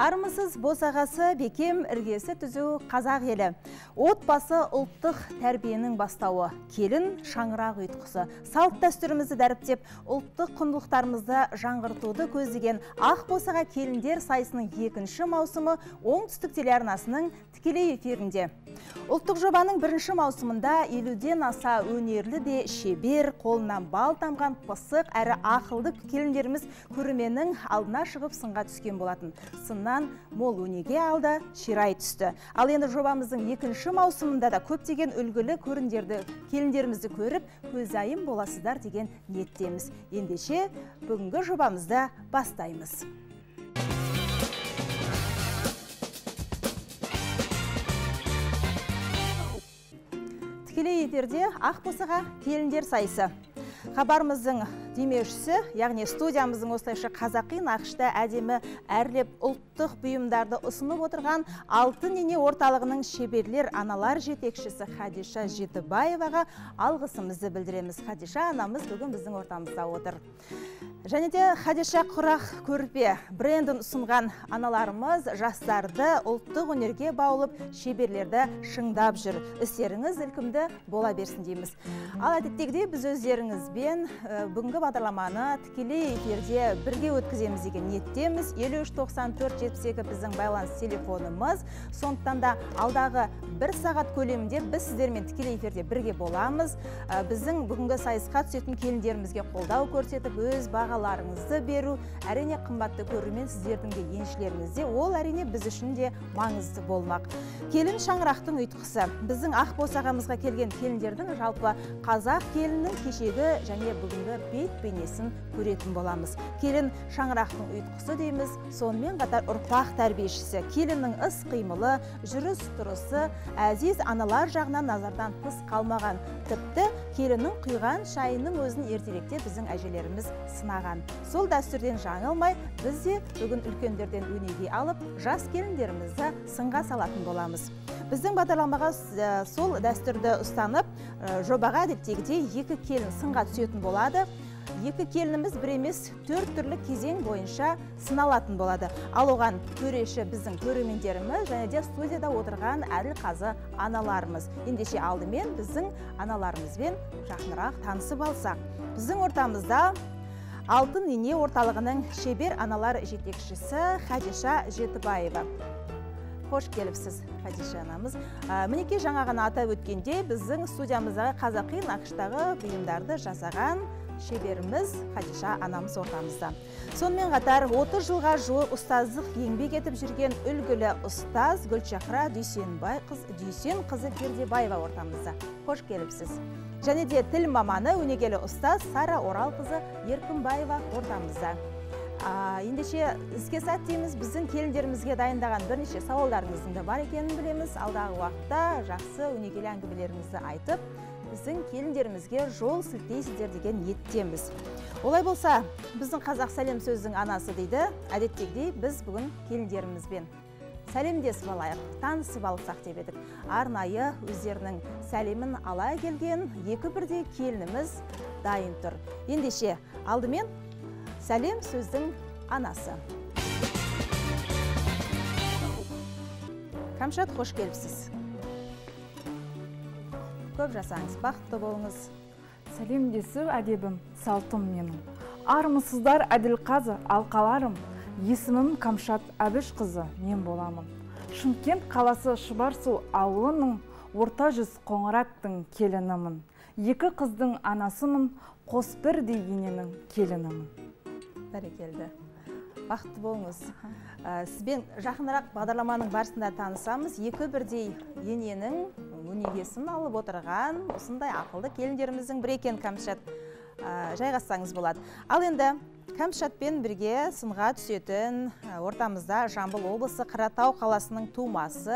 Армысыз босағасы бекем іргесі түзу қазақ елі. Отбасы ұлттық тәрбиенің бастауы, келін шаңырақ ұйтқысы. Салт дәстүрімізді дәріптеп, ұлттық құндылықтарымызды жаңғыртуды көздеген Ақ босаға келіндер сайысының екінші маусымы Оңтүстік телеарнасының тікелей эфирінде. Ұлттық жобаның бірінші маусымында 50-ден аса өнерлі де шебер, қолынан бал тамған пысық әрі ақылды келіндеріміз көрерменнің алдына шығып сынға түскен болатын. Сыннан мол өнеге алды, ширай түсті. Ал енді жобамыздың екінші маусымында да көптеген үлгілі келіндерімізді көріп, көзайым боласыздар деген ниеттеміз. Ендеше, бүгінгі жобамызды бастаймыз. Тікелей эфирде Ақ босаға келіндер сайысы. Хабарымыздың демеушісі, яғни студиямыздың осылайша қазақи нақышта әдемі әрлеп ұлттық бұйымдарды ұсынып отырған Алтын Ене орталығының шеберлер аналар жетекшісі Хадиша Жетібаеваға алғысымызды білдіреміз. Хадиша анамыз бүгін біздің ортамызда отыр. Және де Хадиша құрақ көрпе брендін ұсынған аналарымыз жастарды ұлттық өнерге баулып шеберлерді шыңдап жүр. Істеріңіз ілкімді бола берсін дейміз. Ал әдеттегідей біз өздеріңіз бен бүгінгі бағдарламаны тікелей эфирде бірге өткіземіз деген ниеттеміз. 53-94-78 біздің байланыс телефонымыз. Сондықтан да алдағы бір сағат көлемінде біз сіздермен тікелей эфирде бірге боламыз. Біздің бүгінгі сайысқа түсетін келіндерімізге қолдау көрсетіп, өз бағаларыңызды беру, әрине қымбатты көрермен сіздердің де еншілеріңізде, ол әрине біз үшін де маңызды болмақ. Келін шаңырақтың ұйтқысы. Біздің Ақ босағамызға келген келіндердің жалпы қазақ келінінің кешегі және бүгінгі бет-бейнесін көретін боламыз. Келін шаңырақтың ұйтқысы дейміз, сонымен қатар ұрпақ тәрбиешісі. Келіннің іс қимылы, жүріс тұрысы, әзиз аналар жағынан назардан тыс қалмаған. Тіпті келіннің құйған шайының өзін ертеректе біздің әжелеріміз сынаған. Сол дәстүрден жаңылмай, біз де бүгін үлкендерден өнеге алып, жас келіндерімізді сынға салатын боламыз. Біздің бағдарламаға сол дәстүрді ұстанып, жобаға әдеттегідей екі келін сынға түсетін болады. Екі келініміз бір емес төрт түрлі кезең бойынша сыналатын болады. Ал оған төреші біздің көрермендеріміз және де студияда отырған әділқазы аналарымыз. Ендеше алдымен біздің аналарымызбен жақынырақ танысып алсақ. Біздің ортамызда Алтын Ене орталығының шебер аналар жетекшісі Хадиша Жетібаева. Қош келіпсіз, Хадиша анамыз. Мінеке жаңағына атап өткенде біздің студиямыздағы қазақи нақыштағы бұйымдарды жасаған шеберіміз Хадиша анамыз ортамызда. Сонымен қатар 30 жылға жуық ұстаздық еңбек етіп жүрген үлгілі ұстаз Гүлшахра Дүйсен қызы Пердебаева ортамызда. Қош келіпсіз. Және де тіл маманы өнегелі ұстаз Сара Орал қызы Еркінбаева ортамызда. Ендеше іске сәт дейміз, біздің келіндерімізге дайындаған бірнеше сауалдарыңыздың да бар екенін білеміз. Алдағы уақытта жақсы өнегелі әңгімелеріңізді айтып, біздің келіндерімізге жол сілтейсіздер деген ниеттеміз. Олай болса, біздің қазақ сәлем сөздің анасы дейді, әдеттегідей біз бүгін келіндерімізбен сәлемдесіп алайық, танысып алсақ деп едік. Арнайы өздерінің сәлемін ала келген екі бірдей келініміз дайын тұр. Ендеше алдымен сәлем сөздің анасы. Камшат, қош келіпсіз. Көп жасаңыз, бақытты болыңыз. Сәлем десу әдебім, салтым менің. Армысыздар әділқазы, алқаларым. Есімім Камшат Әбіш қызы, мен боламын. Шымкент қаласы Шыбарсу ауылының орта жүз Қоңыраттың келінімін. Екі қыздың анасымын, қос бір дегененің келінімін. Бәрекелді. Бақытты болыңыз. Сізбен жақынырақ бағдарламаның барысында танысамыз. Екі бірдей ененің өнегесін алып отырған осындай ақылды келіндеріміздің бір екен Камшат. Жайғасаңыз болады. Ал енді Камшатпен бірге сынға түсетін ортамызда Жамбыл облысы Қаратау қаласының тумасы,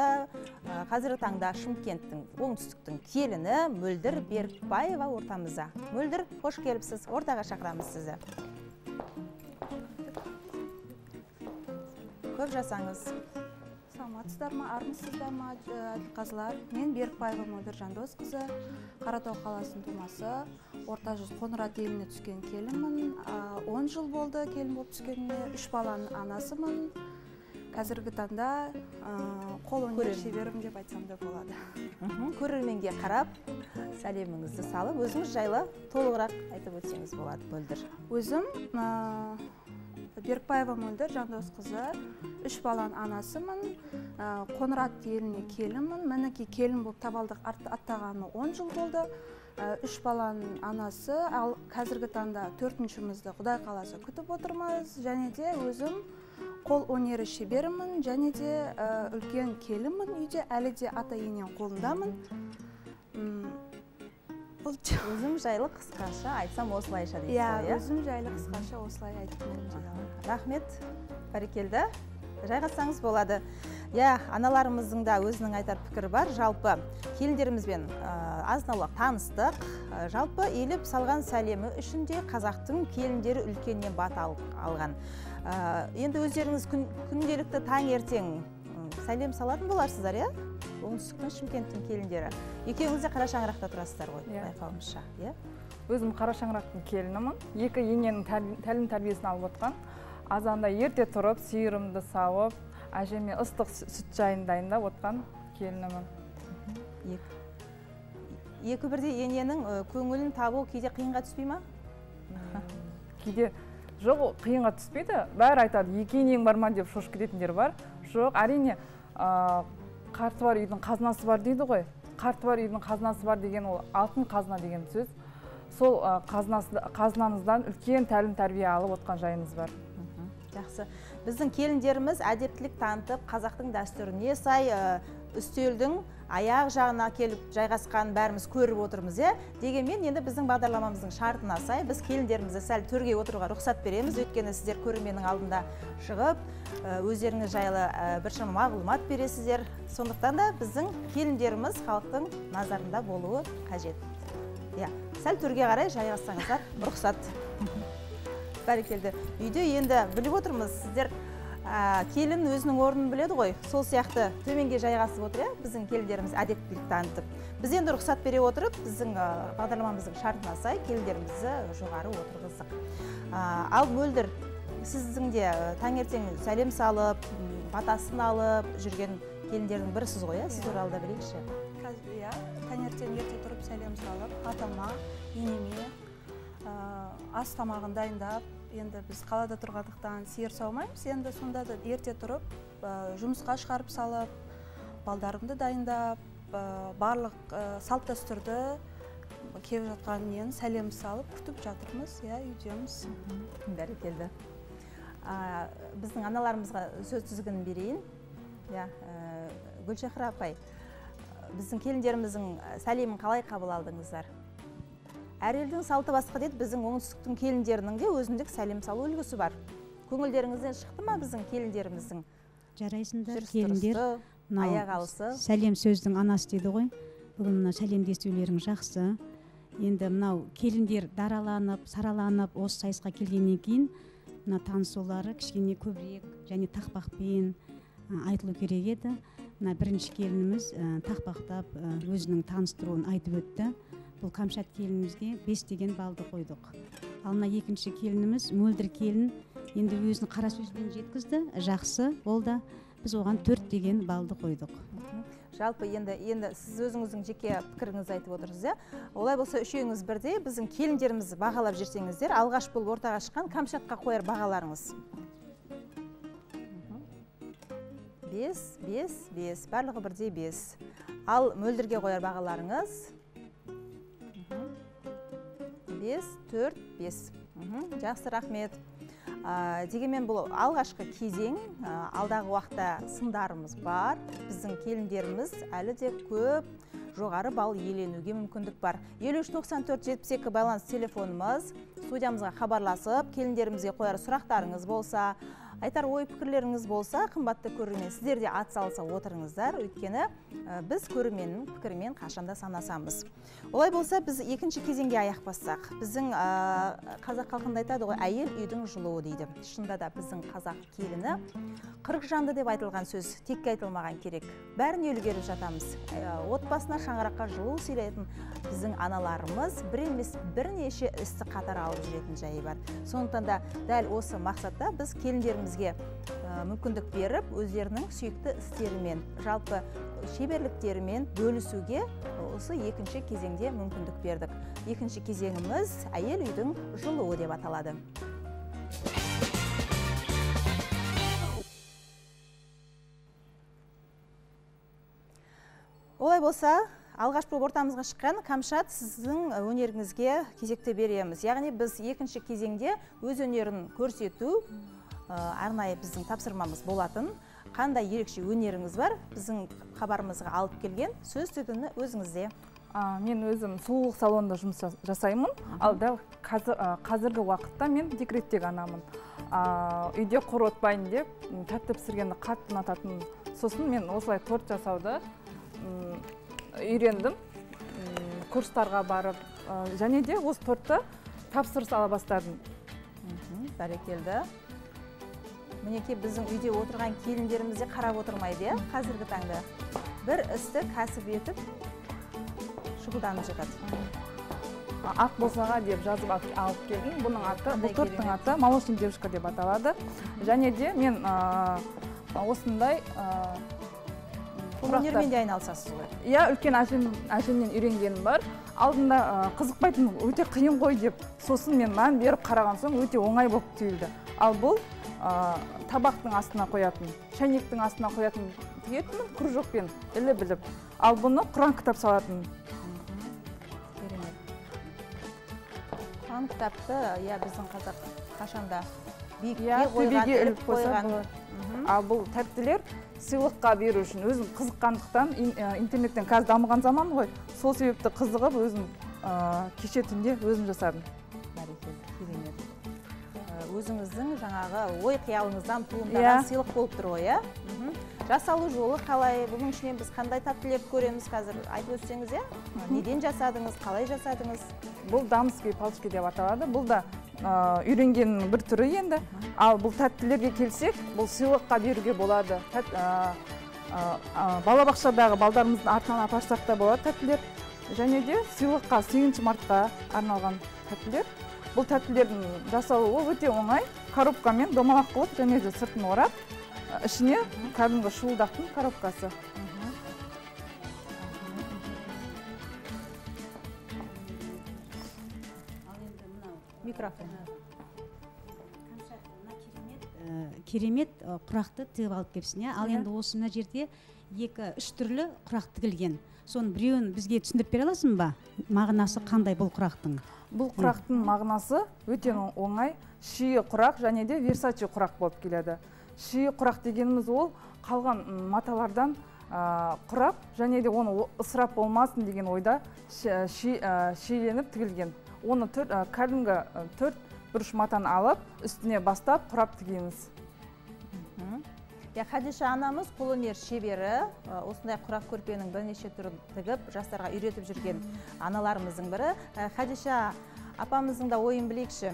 қазіргі таңда Шымкенттің оңтүстіктің келіні Мөлдір Берікбаева ортамызда. Мөлдір, қош келіпсіз. Ортаға шақырамыз сізді. Көп жасаңыз. Саламатсыздар ма, армысыздар ма, қазылар. Мен Берікбаева Мөлдір Жандос қызы, Қаратау қаласының тумасы, орта жүз Қоңырат еліне түскен келінмін. 10 жыл болды келін болып түскеніне, 3 баланың анасымын. қазіргі таңда қол өнер шеберім деп айтсам да болады. Көрерменге қарап, сәлеміңізді салып, өзіңіз жайлы толығырақ айтып өтсеңіз болады. Мөлдір. Өзім Беркбаева Мөлдір, жандос қызы, 3 баланың анасымын, Қоңырат еліне келімін, мінеки келім болып табалдық аттағаны 10 жыл болды. 3 баланың анасы, ал қазіргі таңда 4-шімізді Құдай қаласа күтіп отырмыз, және де өзім қол өнері шеберімін, және де үлкен келімін, үйде әлі де ата-енем қолындамын. Өзім жайлы қысқаша айтсам осылайша дейсіз, иә? Өзім жайлы қысқаша осылай айтқаным. Рахмет, бәрекелді. Жайғасаңыз болады. Иә, аналарымыздың да өзінің айтар пікірі бар. Жалпы келіндерімізбен азналық таныстық. Жалпы еліп салған сәлемі үшін де қазақтың келіндері үлкеннен бат алған. Енді өздеріңіз күнделікті таңертең сәлем салатын боларсыздар, иә? Оңтүстіктің, Шымкенттің келіндері. Екеуіңіз де қара шаңырақта тұрасыздар ғой, байқауымша, иә? Өзім қара шаңырақтың келінімін. Екі ененің тәлім-тәрбиесін алып отқан. Азанда ерте тұрып, сиырымды сауып, әжеме ыстық сүт жайын дайындап отқан келінімін. Екі бірде ененің көңілін табу кейде қиынға түспей ма? Кейде жоқ, қиынға түспейді. Бәрі айтады, екі енең бар ма деп шошып кететіндер бар. Жоқ, әрине қарты бар үйдің қазынасы бар дейді ғой. Қарты бар үйдің қазынасы бар деген ол алтын қазына деген сөз. Сол қазынамыздан үлкен тәлім-тәрбие алып отқан жайымыз бар. Жақсы. Біздің келіндеріміз әдептілік танытып, қазақтың дәстүріне сай үстелдің аяқ жағына келіп жайғасқан бәріміз көріп отырмыз, е? Дегенмен енді біздің бағдарламамыздың шартына сай біз келіндерімізді сәл төрге отыруға рұқсат береміз. Өйткені сіздер көрерменнің алдында шығып, өздеріңіз жайлы біршама мағлұмат бересіздер. Сондықтан да біздің келіндеріміз халықтың назарында болуы қажет. Иә, сәл төрге қарай жайғассаңыздар, рұқсат. Бәрекелді. Үйде енді біліп отырмыз, сіздер келін өзінің орнын біледі ғой, сол сияқты төменге жайғасып отыр, біздің келіндеріміз әдептілік танытып. Біз енді рұқсат бере отырып, біздің бағдарламамыздың шартына сай келіндерімізді жоғары отырғыздық. Ал Мөлдір, сіздің де таңертең сәлем салып, батасын алып жүрген келіндердің бірісіз ғой, сіз туралы да білейікші. Қазір иә, таңертең ерте тұрып сәлем салып, атама, енеме ас тамағын дайындап, енді біз қалада тұрғандықтан сиыр саумаймыз, енді сонда да ерте тұрып, жұмысқа шығарып салып, балдарымды дайындап, барлық салт дәстүрді келіп жатқаннан сәлем салып, күтіп жатырмыз, иә, үйдеміз. Бәрекелді. Біздің аналарымызға сөз тізгінін берейін. Иә, Гүлшахра апай, біздің келіндеріміздің сәлемін қалай қабыл алдыңыздар? Әр елдің салты басқа деді, біздің оңтүстіктің келіндерінің де өзіндік сәлем салу үлгісі бар. Көңілдеріңізден шықты ма біздің келіндеріміздің? Жарайсыңдар, келіндер, сәлем сөздің анасы дейді ғой. Бүгін мына сәлемдесулерің жақсы. Енді мынау келіндер дараланып, сараланып, осы сайысқа келгеннен кейін мына танысулары кішкене көбірек және тақпақпен айтылу керек еді. Мына бірінші келініміз тақпақтап өзінің таныстыруын айтып өтті. Бұл Қамшат келінімізге 5 деген балды қойдық. Алына екінші келініміз Мөлдір келін, енді өзін қара сөзбен жеткізді, жақсы болды, біз оған 4 деген балды қойдық. Жалпы, енді сіз өзіңіздің жеке пікіріңізді айтып отырсыз, иә? Олай болса, үшеуіңіз бірдей, біздің келіндерімізді бағалап жүрсеңіздер, алғаш болып ортаға шыққан Қамшатқа қояр бағаларыңыз. 5, 5, 5, барлығы бірдей 5. Ал Мөлдірге қояр бағаларыңыз 5, 4, 5. Жақсы, рахмет. Дегенмен бұл алғашқы кезең, алдағы уақытта сындарымыз бар. Біздің келіндеріміз әлі де көп жоғары балл иеленуге мүмкіндік бар. 53-94-72 байланыс телефонымыз. Студиямызға хабарласып, келіндерімізге қояр сұрақтарыңыз болса, айтар ой пікірлеріңіз болса, қымбатты көрермен, сіздер де атсалыса отырыңыздар, өйткені біз көрерменнің пікірімен қашанда санасамыз. Олай болса, біз екінші кезеңге аяқ бассақ. Біздің қазақ халқында айтады ғой, әйел үйдің жылуы дейді. Шында да біздің қазақ келіні 40 жанды деп айтылған сөз текке айтылмаған керек. Бәрін үлгеріп жатамыз. Отбасына шаңыраққа жылу сыйлайтын біздің аналарымыз бір емес бірнеше істі қатар алып жүретін жайы бар. Сондықтан да дәл осы мақсатта біз келіндеріміз бізге мүмкіндік беріп, өздерінің сүйікті істерімен, жалпы шеберліктерімен бөлісуге осы екінші кезеңде мүмкіндік бердік. Екінші кезеңіміз әйел үйдің жылуы деп аталады. Олай болса, алғаш болып ортамызға шыққан Камшат, сіздің өнеріңізге кезекті береміз. Яғни біз екінші кезеңде өз өнерін көрсету арнайы біздің тапсырмамыз болатын. Қандай ерекше өнеріңіз бар? Біздің хабарымызға алып келген сөз сөзіңіз өзіңізде. Мен өзім сұлулық салонында жұмыс жасаймын. Ал да қазіргі уақытта мен декреттегі анамын. Үйде құр отбайын деп тәтті пісіргенді қатты ұнататын. Сосын мен осылай торт жасауды үйрендім, курстарға барып, және де осы тортты тапсырыс ала бастадым. Бәрекелді. Мінекей біздің үйде отырған келіндерімізде қарап отырмайды, қазіргі таңда бір істі кәсіп етіп шұғылданып жатады. Ақ босаға деп жазып алып келдім. Бұның аты, бұл торттың аты молочный девушка деп аталады. Және де мен осындай өнермен де айналысасыз ғой? Иә, үлкен әжемнен үйренгенім бар. Алдында қызықпайтын, өте қиын ғой деп, сосын мен мән беріп қараған соң өте оңай болып түйілді. Ал бұл табақтың астына қоятын, шәйнектің астына қоятын тігетін, кружокпен ілі біліп. Ал бұны Құран кітап салатын. Құран кітапты, иә, біздің қазақ қашанда төбеге іліп қойған. Ал бұл тәттілер сыйлыққа беру үшін өзім қызыққандықтан, интернеттен қазір дамыған заман ғой, сол себепті қызығып өзім кеше түнде өзім жасадым. Өзіңіздің жаңағы ой қиялыңыздан туындаған сыйлық болып тұр ғой, иә? Жасалу жолы қалай? Бұның ішінен біз қандай тәттілерді көреміз қазір? Айтып өтсеңіз, иә? Неден жасадыңыз, қалай жасадыңыз? Бұл дамский палочка деп аталады. Бұл да үйренгеннің бір түрі енді. Ал бұл тәттілерге келсек, бұл сыйлыққа беруге болады. Балабақшадағы балдарымыздың артынан апарсақ та болады тәттілер. Және де сыйлыққа 8 мартқа арналған тәттілер. Бұл тәттілердің жасалуы өте оңай. Коробкамен домалақ қылып, және де сыртын орап, ішіне кәдімгі шуылдақтың коробкасы. Микрофон. Керемет құрақты тігіп алып кепсіне. Ал енді осы мына жерде 2-3 түрлі құрақ тігілген. Соның біреуін бізге түсіндіріп бере аласың ба? Мағынасы қандай бұл құрақтың? Бұл құрақтың мағынасы өте оңай, шие құрақ және де версачи құрақ болып келеді. Шие құрақ дегеніміз ол қалған маталардан құрап, және де оны ысырап болмасын деген ойда шиеленіп тігілген. Оны кәдімгі 4 бұрыш матан алып, үстіне бастап құрап тігеміз. Хадиша анамыз қолөнер шебері, осындай құрақ көрпенің бірнеше түрін тігіп, жастарға үйретіп жүрген аналарымыздың бірі. Хадиша апамыздың да ойын білейікші.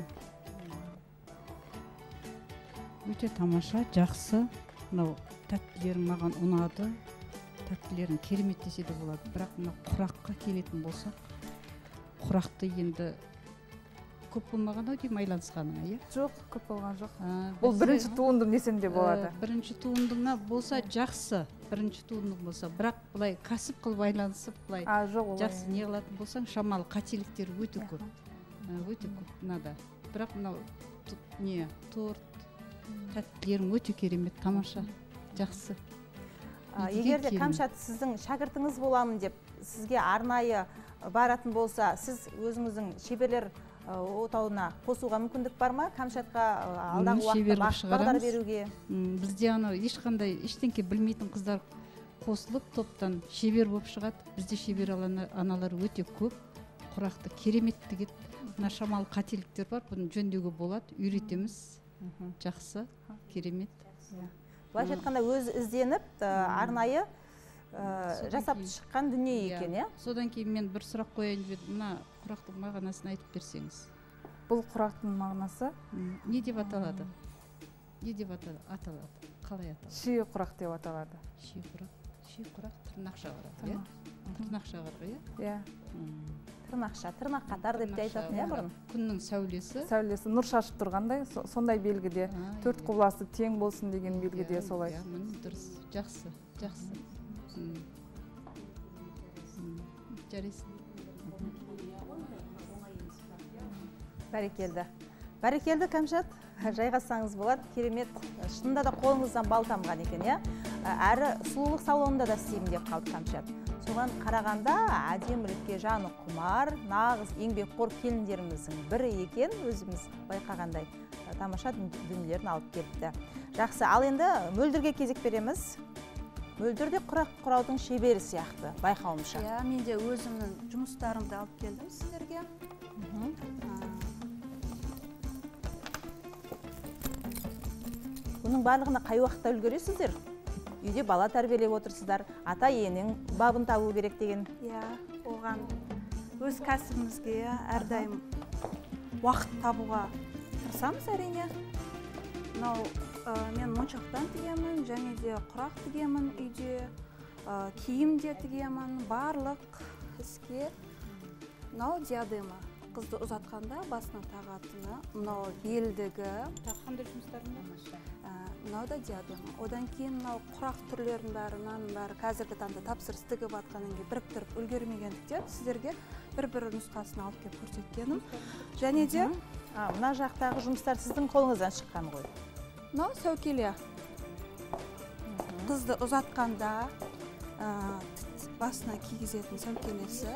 Өте тамаша, жақсы. Тәттілерін маған ұнады, тәттілерін кереметтесе де болады. Бірақ құраққа келетін болса, құрақты енді көп болмаған ау дейм айланысқаныңа, е? Жоқ, көп болған жоқ. Бұл бірінші туындың десен де болады. Бірінші туындыңа болса жақсы, бірінші туындың болса, бірақ бұлай қасып қылып айланысып, бұлай жақсы не қылатын болсаң, шамалы қателіктер өте көп нада. Бірақ мынау торт, тәттілерің өте керемет, тамаша, жақсы. Егер де Камшат сіздің шәкіртіңіз боламын деп, сізге арнайы баратын болса, сіз өзіңіздің шеберлер отауына қосуға мүмкіндік бар ма? Камшатқа алдағы уақытта бағдар беруге? Бізде ешқандай, ештеңке білмейтін қыздар қосылып, топтан шебер болып шығады. Бізде шебер аналар өте көп, құрақты кереметті кет, нашамалы қателіктер бар, бұны жөндеуге болады, үйретеміз, жақсы, керемет. Былайша айтқанда өз ізденіп, арнайы жасап шыққан дүние екен, иә? Содан кейін мен бір сұрақ қояйын деп, мына құрақтың мағынасын айтып берсеңіз. Бұл құрақтың мағынасы не деп аталады? Не деп аталады? Қалай аталады? Шие құрақ деп аталады. Шие құрақ, тырнақ шағырады, иә? Тырнақ шағырғы, иә? Иә. тырнақша, тырнақ қатар деп айтатын иә бұрын. Күннің сәулесі нұр шашып тұрғандай, сондай белгіде, төрт құбыласы тең болсын деген белгіде солай. Дұрыс, жақсы, жақсы. Бәрекелді. Бәрекелді, Кәмшат, жайғасаңыз болады, керемет, шынында да қолыңыздан бал тамған екен, иә? Әрі сұлулық салонында да істеймін деп қалды Кәмшат. Соған қарағанда әдемілікке жаны құмар, нағыз еңбекқор келіндеріміздің бірі екен, өзіміз байқағандай тамаша дүниелерін алып келіпті. Жақсы, ал енді мөлдірге кезек береміз. Мөлдірде құрақ құраудың шебері сияқты, байқауымша. Иә, мен де өзімнің жұмыстарымды алып келдім сіздерге. Бұның барлығына қай уақытта үлгересіздер? Үйде бала тәрбиелеп отырсыздар, ата енің бабын табу керек деген. Иә, оған өз кәсібімізге әрдайым уақыт табуға тырысамыз әрине. Мынау мен моншақтан тігемін, және де құрақ тігемін, үйде киім де тігемін, барлық іске мынау диадема. Қызды ұзатқанда басына тағатыны, мынау белдігі, мынау да диадема. Одан кейін мынау құрақ түрлерінің бәрінен бәрі қазіргі таңда тапсырыс тігіп атқанынге біріктіріп үлгермегендіктен сіздерге бір-бір нұсқасын алып кеп көрсеткенім. Және де мына жақтағы жұмыстар сіздің қолыңыздан шыққан ғой. Мынау сәукеле. Қызды ұзатқанда басына кигізетін сәукелесі.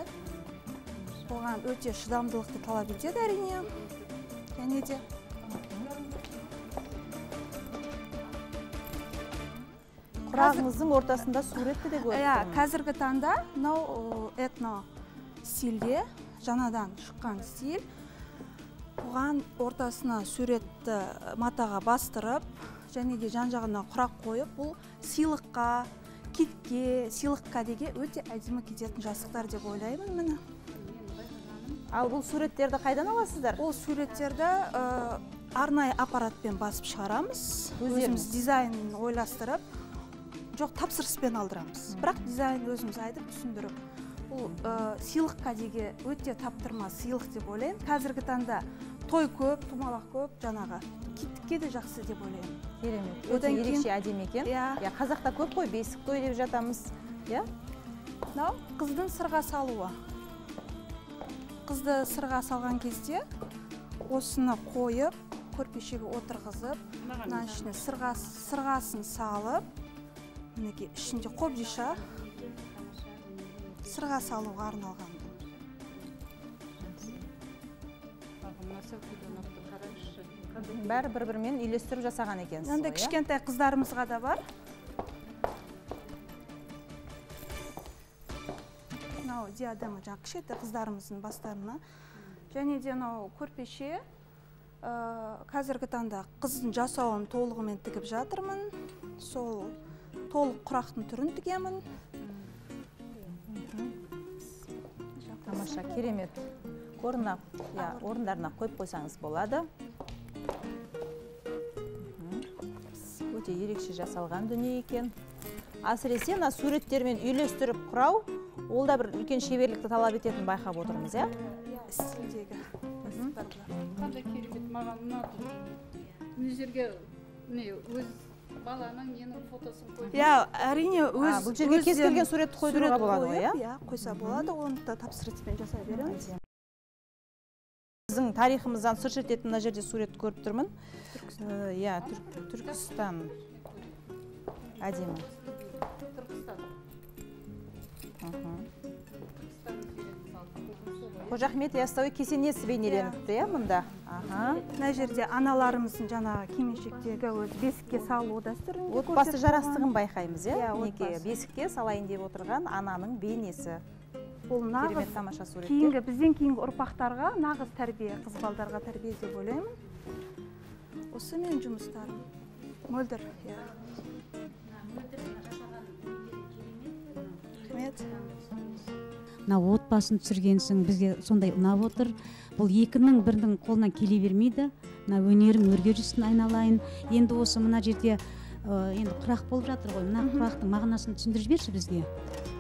Оған өте шыдамдылықты талап етеді әрине. Және де. Құрағыңыздың ортасында суретті де көрді. Иә, қазіргі таңда мынау этно стилде жаңадан шыққан стиль. Оған ортасына суретті матаға бастырып, және де жан-жағына құрақ қойып, бұл сыйлыққа, китке, сыйлыққа деге өте әдемі кететін жасықтар деп ойлаймын мені. Ал бұл суреттерді қайдан аласыздар? Ол суреттерді арнайы аппаратпен басып шығарамыз. Өзіміз дизайнын ойластырып, жоқ тапсырыспен алдырамыз. Бірақ дизайн өзіміз айтып, түсіндіріп. Бұл сыйлыққа деге өте таптырма сыйлық деп ойлайын. Қазіргі таңда той көп, тұмалақ көп, жаңағы кеттікке де жақсы деп ойлайын. Керемет, өте ерекше әдемі екен. Қазақта көп қой, бесік той деп жатамыз. Қыздың сырға салуы. Қызды сырға салған кезде осыны қойып, көрпешеге отырғызып, сырғасын салып, ішінде қобдиша сырға салуға арналған. Бәрі бір-бірмен үйлестіріп жасаған екен. Енді кішкентай қыздарымызға да бар. Диадема жаңа кішкентай қыздарымыздың бастарына. Және де көрпеше қазіргі таңда қыздың жасауын толығымен тігіп жатырмын. Сол толық құрақтың түрін тігемін. Тамаша, керемет. Орындарына қойып қойсаңыз болады. Өте ерекше жасалған дүние екен. Әсіресе мына суреттермен үйлестіріп құрау, ол да бір үлкен шеберлікті талап ететін байқап отырмыз, иә? Стильдегі. Қандай керемет, маған ұнады. Өздерге өз баланың менің фотосын қойды. Иә, әрине өз... Бұл жерге кез келген суретті қойдыруға болады, иә? Иә, қойса болады, оны да тапсырыспен жасай береміз. Біздің тарихымыздан сыр шертетін мына жерде суретті көріп тұрмын. Иә, Түркістан. Әдемі. Қожа Ахмет Яссауи кесенесі бейнеленіпті, иә, мұнда? Мына жерде аналарымыздың жаңағы кимешектегі өз бесікке салу дәстүрін көрсетіп. Отбасы жарастығын байқаймыз, иә? Бесікке салайын деп отырған ананың бейнесі. Бұл нағыз бізден кейінгі ұрпақтарға, нағыз тәрбие, қызбалдарға тәрбие деп ойлаймын. Осы мен жұмыстарым. Мөлдір, иә. Мына отбасын түсіргенсің, бізге сондай ұнап отыр. Бұл екінің бірінің қолынан келе бермейді. Мына өнерім өрге жүрсін айналайын. Енді осы мына жерде енді құрақ болып жатыр ғой. Мына құрақтың мағынасын түсіндіріп жіберші бізге.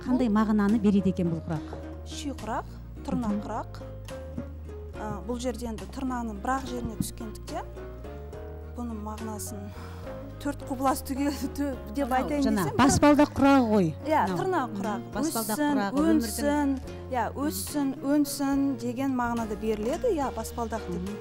Қандай мағынаны береді екен бұл құрақ? Ши құрақ. тұрна қырақ. Бұл жерде енді тұрнаның бірақ жеріне түскендіктен бұның мағынасын төрт құбылас түге деп айтайын десем. Баспалда құрақ ғой. Тұрна құрақ. Өссін, өссін, өнсін деген мағынады беріледі. Баспалдақ деп.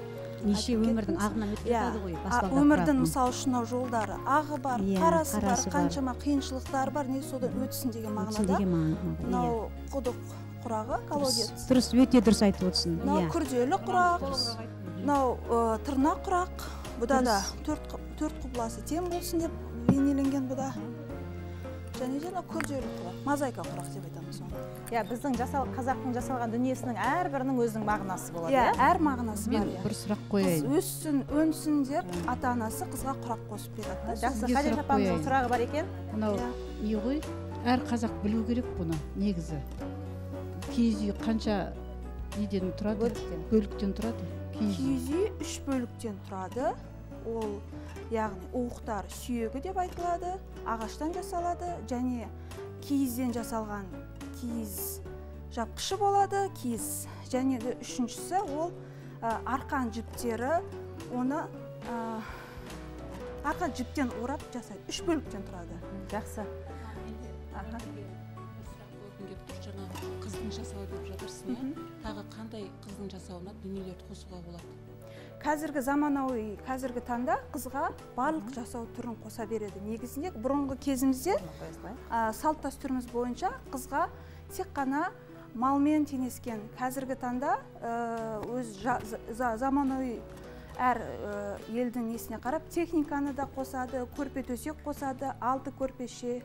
Неше өмірдің ағына метпеді ғой. Өмірдің мысалы үшін жолдары ағы бар, қарасы бар, қаншама қиыншылықтары бар, не содан өтсін деген мағынада. Мынау құдық құрағы, колодец. Дұрыс, өте дұрыс айтып отырсың. Мынау күрделі құрақ, мынау тырна құрақ. Бұда да төрт құбыласы тең болсын деп бейнеленген бұда. Және де күрделі құрақ, мозаика құрақ деп айтамыз оны. Біздің қазақтың жасалған дүниесінің әрбірінің өзінің мағынасы болады. Әр мағынасы бар. Бір сұрақ қояйын. Қыз өссін, өнсін деп, ата-анасы қызға құрақ қосып береді. Жақсы, Қадер апамыздың сұрағы бар екен. Не ғой, әр қазақ білу керек бұны, негізі. Киіз үй қанша неден тұрады? Бөліктен тұрады. Киіз үй үш бөліктен тұрады. Ол, яғни, уықтар сүйегі деп айтылады, ағаштан жасалады, және киізден жасалған киіз жапқышы болады, киіз. Және үшіншісі, ол арқан жіптері, оны арқан жіптен орап жасайды, үш бөліктен тұрады. Жақсы. Қыздың жасауы деп жатырсың, тағы қандай қыздың жасауына дүниелерді қосуға болады? Қазіргі заманауи, қазіргі таңда қызға барлық жасау түрін қоса береді. Негізінде бұрынғы кезімізде салт дәстүріміз бойынша қызға тек қана малмен теңескен. Қазіргі таңда өз заманауи әр елдің несіне қарап техниканы да қосады, көрпе төсек қосады, алты көрпеше,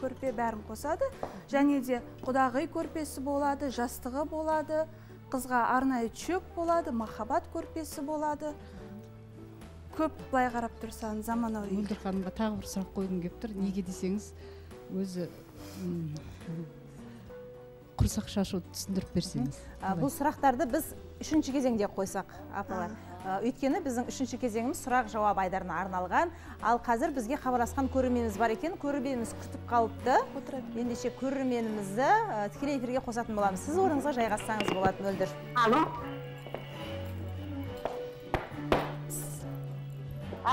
көрпе бәрін қосады. Және де құдағи көрпесі болады, жастығы болады. Қызға арнайы чөк болады, махаббат көрпесі болады. Көп былай қарап тұрсаң заманауи. Мөлдір ханымға тағы бір сұрақ қойғым келіп тұр. Неге десеңіз, өзі құрсақ шашуды түсіндіріп берсеңіз. Бұл сұрақтарды біз үшінші кезеңде қойсақ, апалар. Өйткені біздің үшінші кезеңіміз сұрақ жауап айдарына арналған. Ал қазір бізге хабарласқан көрерменіміз бар екен. Көрерменіміз күтіп қалыпты. Ендеше көрерменімізді тікелей эфирге қосатын боламыз. Сіз орныңызға жайғассаңыз болады, Мөлдір. Алло.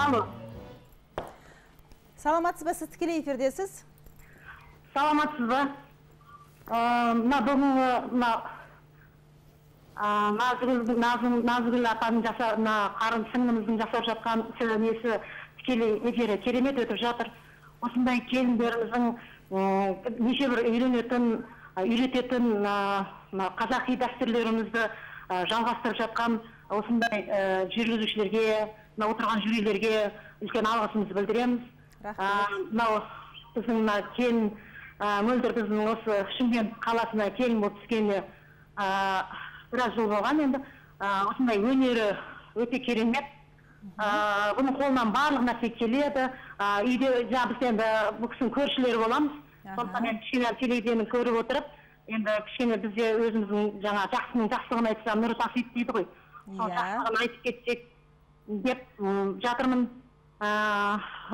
Алло. Саламатсыз ба, сіз тікелей эфирдесіз? Саламатсыз ба? Мына бүгінгі Назгүл апаның қарын сіңліміздің жасап жатқан несі тікелей эфирі керемет өтіп жатыр. Осындай келіндеріміздің неше бір үйрететін қазақи дәстүрлерімізді жалғастырып жатқан осындай жүргізушілерге, отырған жюрилерге үлкен алғысымызды білдіреміз. Біздің келін Мөлдір біздің осы Шымкент қаласына келін болып түскені біраз жыл болған. Енді осындай өнері өте керемет. Бұның қолынан барлық нәрсе келеді. Үйде біз енді бұл кісінің көршілері боламыз. Сондықтан енді кішкене телевизияны көріп отырып, енді кішкене бізде өзіміздің жаңа жақсының жақсығын айтсам, нұры тасиды дейді ғой. Сол жақсығын айтып кетсек деп жатырмын.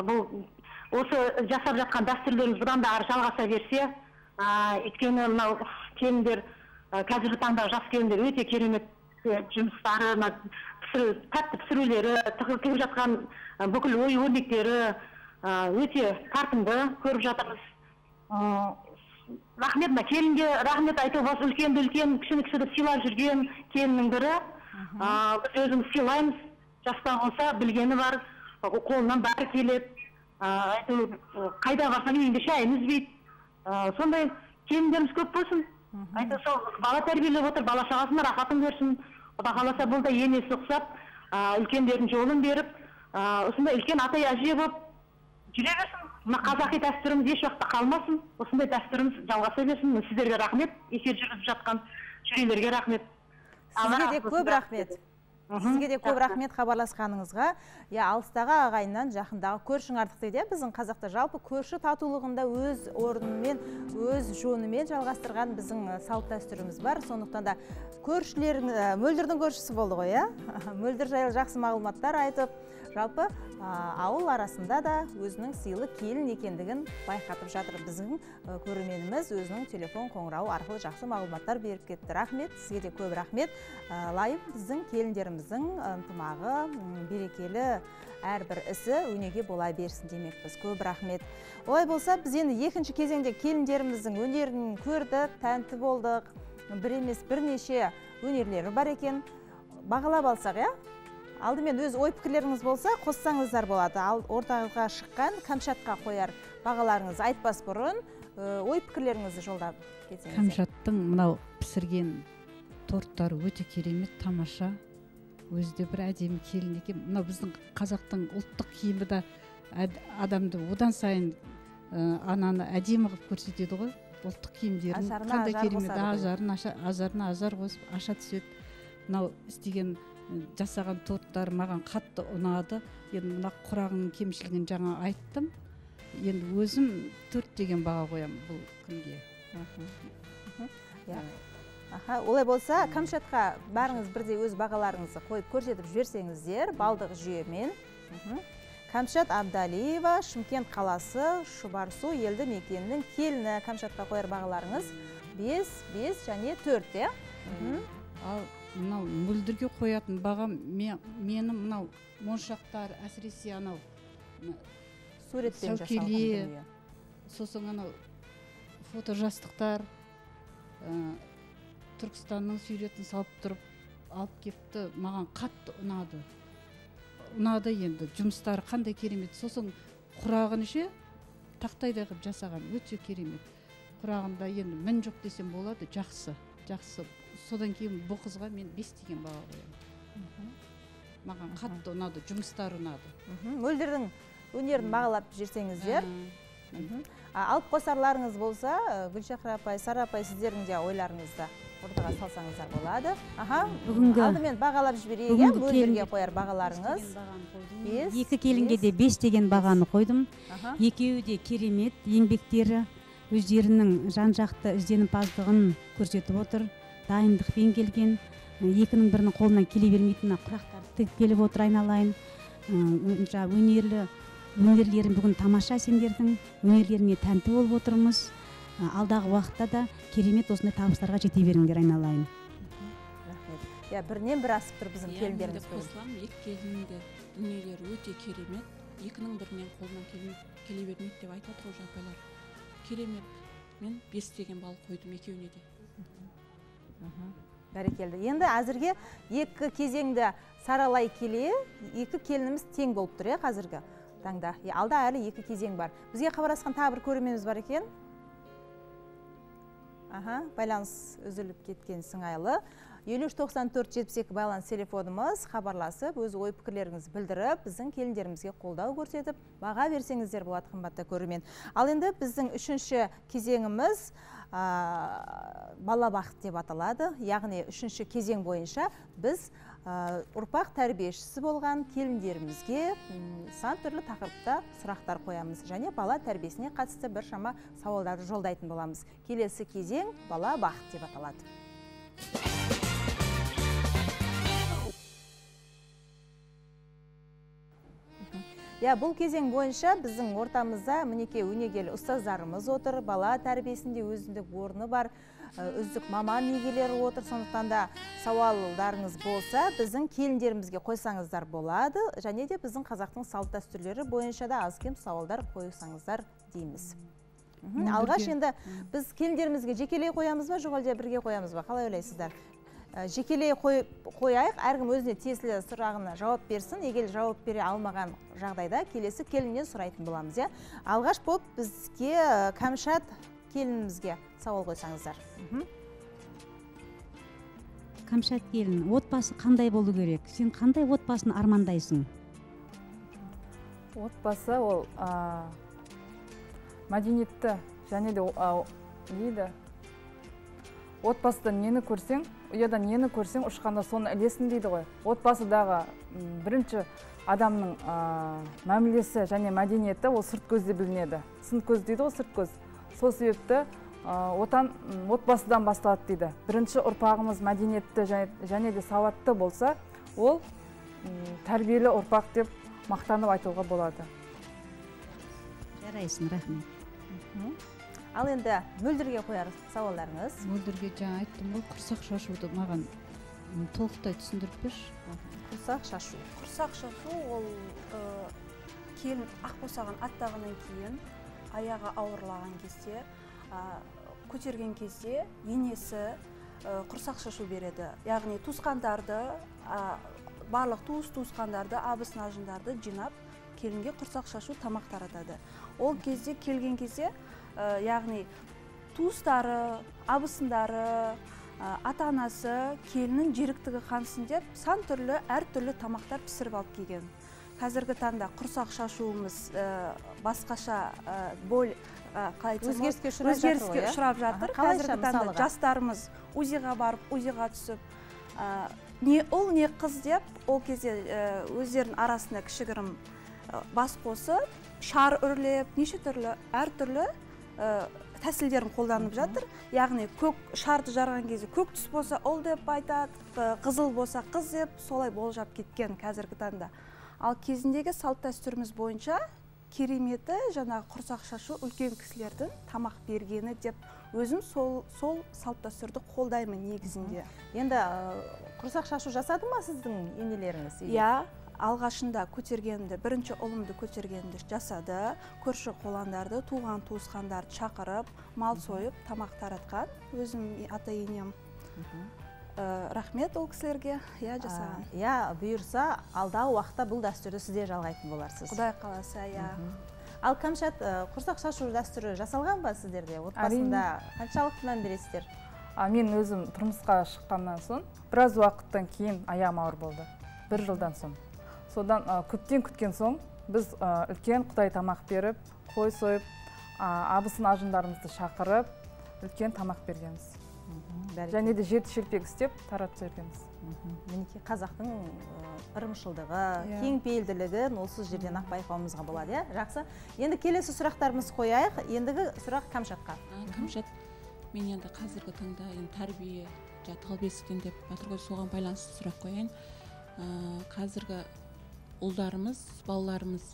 Бұл осы жасап жатқан дәстүрлеріміз бұдан да ары жалғаса берсе, өйткені мынау келіндер қазіргі таңда жас келіндер өте керемет жұмыстары, тәтті пісірулері, тігіп жатқан бүкіл ой-өрнектері өте тартымды көріп жатырмыз. Рахмет, келінге рахмет айтып, осы үлкенді-үлкен, кішіні-кішіді сыйлап жүрген келіннің бірі. Біз өзіміз сыйлаймыз, жастан болса білгені бар, қолынан бәрі келеді, қайда барсаң үйінде шайымыз бейді. Сондай келіндеріміз көп болсын. Айты сол, бала тәрбиелеп отыр, бала шағасына рахатын көрсін. Құда қаласа бұл да енесі ұқсап, үлкендердің жолын беріп, осында үлкен атай әже болып жүре берсін. Қазақи дәстүріміз еш уақытта қалмасын. Осындай дәстүріміз жалғаса берсін. Сіздерге рахмет, эфир жүргізіп жатқан жүргендерге рахмет. Сізге де көп рахмет. Сізге де көп рахмет хабарласқаныңызға. Алыстағы ағайыннан жақындағы көршің артық дейді. Біздің қазақта жалпы көрші татулығында өз орнымен, өз жөнімен жалғастырған біздің салт дәстүріміз бар. Сондықтан да көршілердің, Мөлдірдің көршісі болды ғой, иә? Мөлдір жайлы жақсы мағлұматтар айтып, жалпы ауыл арасында да өзінің сыйлы келін екендігін байқатып жатыр. Біздің көрерменіміз өзінің телефон қоңырауы арқылы жақсы мағлұматтар беріп кетті. Рахмет, сізге де көп рахмет. Лайым біздің келіндеріміздің ынтымағы, берекелі әрбір ісі өнеге бола берсін демекпіз. Көп рахмет. Олай болса, біз енді екінші кезеңде келіндеріміздің өнерін көрдік, тәнті болдық. Бір емес, бірнеше өнерлері бар екен. Бағалап алсақ, я? Алдымен өз ой пікірлеріңіз болса, қоссаңыздар болады. Ал ортаға шыққан Камшатқа қояр бағаларыңыз айтпас бұрын, ой пікірлеріңізді жолдап кетсеңіз. Камшаттың мынау пісірген торттары өте керемет, тамаша. Өзі де бір әдемі келін екен. Мынау біздің қазақтың ұлттық киімі де адамды одан сайын ананы әдемі қып көрсетеді ғой. Ұлттық киімдерін қандай керемет, ажарына ажар қосып аша түседі. Мынау істеген жасаған торттар маған қатты ұнады. Енді мына құрағының кемшілігін жаңа айттым. Енді өзім 4 деген баға қоямын бұл күнге. Олай болса, Камшатқа барыңыз бірде өз бағаларыңызды қойып көрсетіп жіберсеңіздер, балдық жүйемен. Камшат Абдалиева, Шымкент қаласы, Шұбарсу елді мекенінің келіні. Камшатқа қойар бағаларыңыз 5, 5 және 4-те. Ал мынау мүлдірге қоятын бағам мені мынау моншақтар, әсіресе анау суреттен жасалған, сосын анау фотожастықтар Түркістанның суретін салып тұрып алып кепті, маған қатты ұнады. Ұнады енді жұмыстары қандай керемет. Сосын құрағын ше тақтайда қып жасаған, өте керемет. Құрағында енді мін жоқ десем болады, жақсы. Жақсы. Содан кейін бұл қызға мен 5 деген баға қоямын. Маған қатты ұнады, жұмыстар ұнады. Мөлдірдің өнерін бағалап жүрсеңіздер. Алып қосарларыңыз болса, Гүлшахра апай, Сара апай, сіздердің де ойларыңызды ортаға салсаңыздар болады. Алдымен бағалап жіберейін, Мөлдірге қояр бағаларыңыз. 2 келінге де 5 деген бағаны қойдым. Екеуі де керемет, еңбектері өздерінің жан-жақты ізденімпаздығын көрсетіп отыр. Дайындықпен келген, екінің бірінің қолынан келе бермейтініне құрақтар тігіп келіп отыр айналайын. Өнерлерін бүгін тамаша сендердің, өнерлеріне тәнті болып отырмыз. Алдағы уақытта да керемет осындай табыстарға жете беріңдер айналайын. Бірінен бір асып тұр біздің келіндеріміз. Қосылам, екі келінді дүниелері өте керемет, екінің бірінен қолынан келе бермейді деп айтады ғой жағдайлар. Керемет, мен 5 деген балл қойдым екеуіне де. Бәрекелді. Енді әзірге екі кезеңді саралай келе, екі келініміз тең болып тұр, қазіргі таңда. Алда әлі екі кезең бар. Бізге хабарласқан тағы бір көрерменіміз бар екен. Байланыс үзіліп кеткен сыңайлы. 5394-72 байланыс телефонымыз, хабарласып, өз ой пікірлеріңізді білдіріп, біздің келіндерімізге қолдау көрсетіп, баға берсеңіздер болады қымбатты көрермен. Ал енді біздің үшінші кезеңіміз бала бақыт деп аталады. Яғни үшінші кезең бойынша біз ұрпақ тәрбиешісі болған келіндерімізге сан түрлі тақырыпта сұрақтар қоямыз және бала тәрбиесіне қатысты біршама сауалдарды жолдайтын боламыз. Келесі кезең бала бақыт деп аталады. Бұл кезең бойынша біздің ортамызда мінеке өнегелі ұстаздарымыз отыр, бала тәрбиесінде өзіндік орны бар, үздік маман егелері отыр. Сондықтан да сауалдарыңыз болса, біздің келіндерімізге қойсаңыздар болады, және де біздің қазақтың салт дәстүрлері бойынша да аз кем сауалдар қойсаңыздар дейміз. Алғаш енді біз келіндерімізге жекелей қоямыз ба, жоғалде бірге қоямыз ба? Қалай ойлайсыздар? Жекелей қояйық, әркім өзіне тиесілі сұрағына жауап берсін. Егер жауап бере алмаған жағдайда келесі келіннен сұрайтын боламыз. Алғаш болып бізге Камшат келінімізге сауал қойсаңыздар. Камшат келін, отбасы қандай болу керек? Сен қандай отбасын армандайсың? Отбасы ол мәдениетті және де дейді. Отбасыда нені көрсең, ұяда нені көрсең, ұшқанда соны ілесін дейді ғой. Отбасыдағы бірінші адамның мәмілесі және мәдениеті ол сырт көзде білінеді. Сын көз дейді, ол сырт көз. Сол себепті отбасыдан басталады дейді. Бірінші ұрпағымыз мәдениетті және де сауатты болса, ол тәрбиелі ұрпақ деп мақтанып айтуға болады. Жарайсың, рахмет. Ал енді мөлдірге қоярыз сауалдарыңыз. Мөлдірге жаңа айттым ғой, құрсақ шашуды маған толықтай түсіндіріп берші. Құрсақ шашу. Құрсақ шашу ол келін ақ босаған аттағаннан кейін аяғы ауырлаған кезде, көтерген кезде енесі құрсақ шашу береді. Яғни туысқандарды, барлық туыс-туысқандарды, абыс-нажындарды жинап келінге құрсақ шашу тамақ таратады. Ол кезде келген кезде, яғни туыстары, абысындары, ата-анасы келінің жеріктігі қансын деп сан түрлі, әр түрлі тамақтар пісіріп алып келген. Қазіргі таңда құрсақ шашуымыз басқаша өзгеріске ұшырап жатыр. Қазіргі таңда жастарымыз УЗИ-ға барып, УЗИ-ға түсіп, не ол, не қыз деп, ол кезде өздерінің арасында кішігірім бас қосып, шар үрлеп, неше түрлі, әр түрлі тәсілдерін қолданып жатыр. Яғни шарды жарған кезде көк түс болса ол деп айтады, қызыл болса қыз деп солай болжап кеткен қазіргі таңда. Ал кезіндегі салт дәстүріміз бойынша кереметі жаңағы құрсақ шашу үлкен кісілердің тамақ бергені деп өзім сол салт дәстүрді қолдаймын негізінде. Енді құрсақ шашу жасады ма сіздің енелеріңіз? Иә, алғашында көтергенді, бірінші ұлымды көтергенді жасады, көрші қоландарды, туған туысқандарды шақырып, мал сойып, тамақ таратқан өзім ата-енем. Рахмет ол кісілерге, я жасаған. Я бұйырса, алда уақытта бұл дәстүрді сізде жалғайтын боларсыз. Құдай қаласа, я. Ал Кәмшат, құрсақ шашу дәстүрі жасалған ба сіздерде? Отбасында қаншалықтынан бересіздер? Мен өзім тұрмысқа шыққаннан соң, біраз уақыттан кейін аяғым ауыр болды. Бір жылдан соң. Содан көптен күткен соң, біз үлкен құдай тамақ беріп, қой сойып, абысын-ажындарымызды шақырып, үлкен тамақ бергенбіз. Және де жерді шелпек істеп, тарап жібергенбіз. Мінекей қазақтың ырымшылдығы, кеңпейілділігін олсыз жерден ақ байқауымызға болады. Жақсы. Енді келесі сұрақтарымыз қояйық. Ендігі сұрақ Кәмшатқа. Кәмшат, мен енді қазіргі таңда тәрбие, тал бесіктен деп батырға соған байланысты сұрақ қояйын. Қазіргі ұлдарымыз, балаларымыз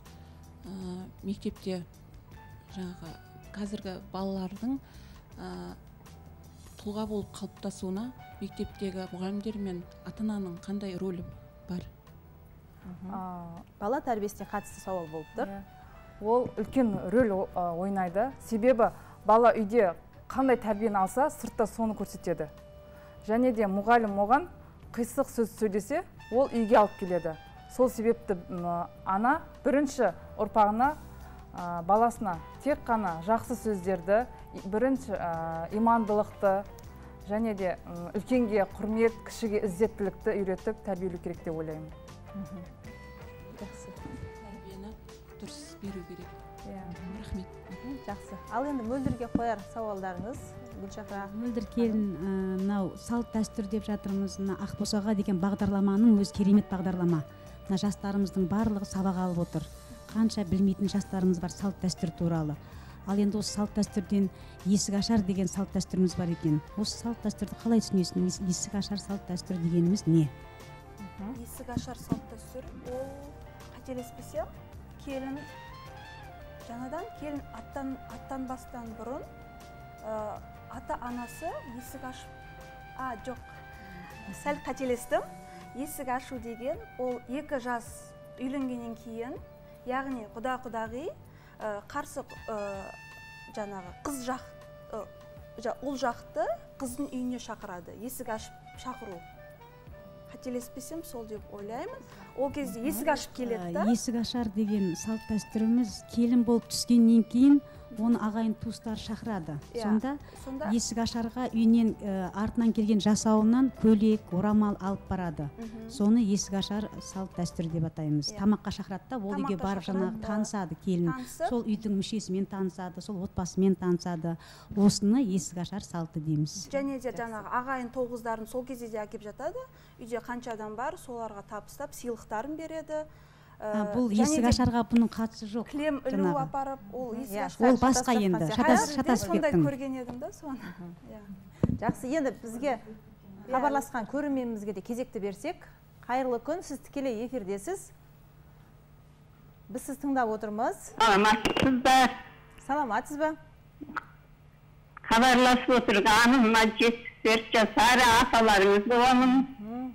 мектепте жаңағы қазіргі балалардың тұлға болып қалыптасуына мектептегі мұғалімдер мен ата-ананың қандай рөлі бар? Бала тәрбиесіне қатысты сауал болып тұр. Ол үлкен рөл ойнайды. Себебі бала үйде қандай тәрбиені алса, сыртта соны көрсетеді. Және де мұғалім оған қисық сөз сөйлесе, ол үйге алып келеді. Сол себепті ана бірінші ұрпағына, баласына тек қана жақсы сөздерді, бірінші имандылықты және де үлкенге құрмет, кішіге ізеттілікті үйретіп тәрбиелеу керек деп ойлаймын. Жақсы. Тәрбиені дұрыс беру керек. Рахмет. Жақсы. Ал енді мөлдірге қояр сауалдарыңыз. Мөлдір келін, салт дәстүр деп жатырмыз, ақ босаға деген бағдарламаның өз керемет бағдарлама. Жастарымыздың барлығы сабақ алып отыр. Қанша білмейтін жастарымыз бар салт дәстүр туралы. Ал енді осы салт дәстүрден есік ашар деген салт дәстүріміз бар екен. Осы салт дәстүрді қалай түсінесің? Есік ашар салт дәстүр дегеніміз не? Есік ашар салт дәстүр ол қателеспесем, келін жаңадан келін аттан бастан бұрын ата-анасы есік ашып, жоқ, сәл қателестім. Есік ашу деген ол екі жас үйленгеннен кейін, яғни құда-құдағи қарсы жаңағы қыз жақ, ол жақты қыздың үйіне шақырады. Есік ашып шақыру. Қателеспесем сол деп ойлаймын. Ол кезде есік ашып келеді да. Есік ашар деген салт дәстүріміз келін болып түскеннен кейін оны ағайын туыстар шақырады. Сонда есік ашарға үйінен артынан келген жасауынан көйлек, орамал алып барады. Соны есік ашар салт дәстүр деп атаймыз. Тамаққа шақырады да, ол үйге барып жаңағы танысады келін. Сол үйдің мүшесімен танысады, сол отбасымен танысады. Осыны есік ашар салты дейміз. Және де жаңағы ағайын тоғыздарын сол кезде де әкеп жатады. Үйде қанша адам бар, соларға табыстап сыйлықтарын береді. Бұл есік ашарға бұның қатысы жоқ. Кілем үлі апарып, ол есік ашқа басқа енді. Шатасып кеттім. Көрген едім да, соны. Жақсы, енді бізге хабарласқан көрерменімізге де кезекті берсек. Қайырлы күн, сіз тікелей эфирдесіз. Біз сіз тыңдап отырмыз. Саламатсыз ба? Саламатсыз ба? Хабарласып отырғаным, жетпіс жасар аталарымыз болғаным.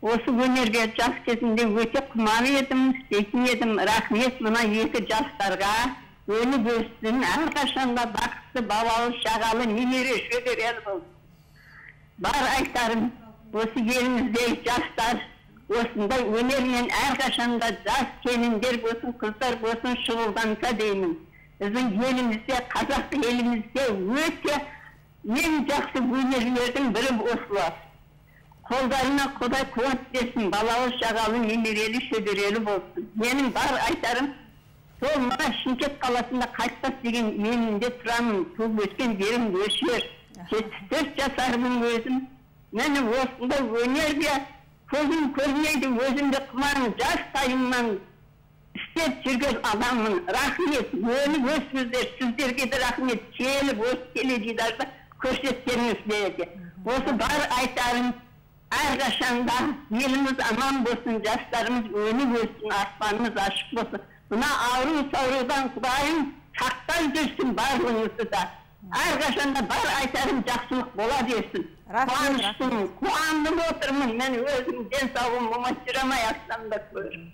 Осы өнерге жас кезінде өте құмар едім, істейтін едім. Рахмет мына екі жастарға. Өні бөстін, әрқашанда бақсы, балалы, шағалы, немере шөберел болды. Бар айтарым, осы еліміздегі жастар, осындай өнермен әрқашанда жас келіндер болсын, қыздар болсын шұғылданса деймін. Біздің елімізде, қазақ елімізде өте ең жақсы өнерлердің бірі осылар. Қолдарына Құдай қуат берсін, балалы, шағалы, немерелі, шөберелі болсын. Менің бар айтарым, сол мына Шымкент қаласында Қайтпас деген елінде тұрамын, туып өскен жерім Өршер. 74 жасармын өзім. Мені осында өнерде көзім көрмейді, өзімді құмарым, жастайымнан істеп жүрген адаммын. Рахмет, өніп өсіңіздер, сіздерге де рахмет, келіп өсіп теледидарды көрсеткеніңіздерге. Осы бар айтарым, әрқашанда еліміз аман болсын, жастарымыз өніп өссін, аспанымыз ашық болсын. Мына ауру-саурудан Құдайым сақтай жүрсін барлығыңызды да. Әрқашанда бар айтарым жақсылық бола берсін. Қуаныштымын, қуандым отырмын, мен өзім денсаулығым ұмытсырамай астамда көрім.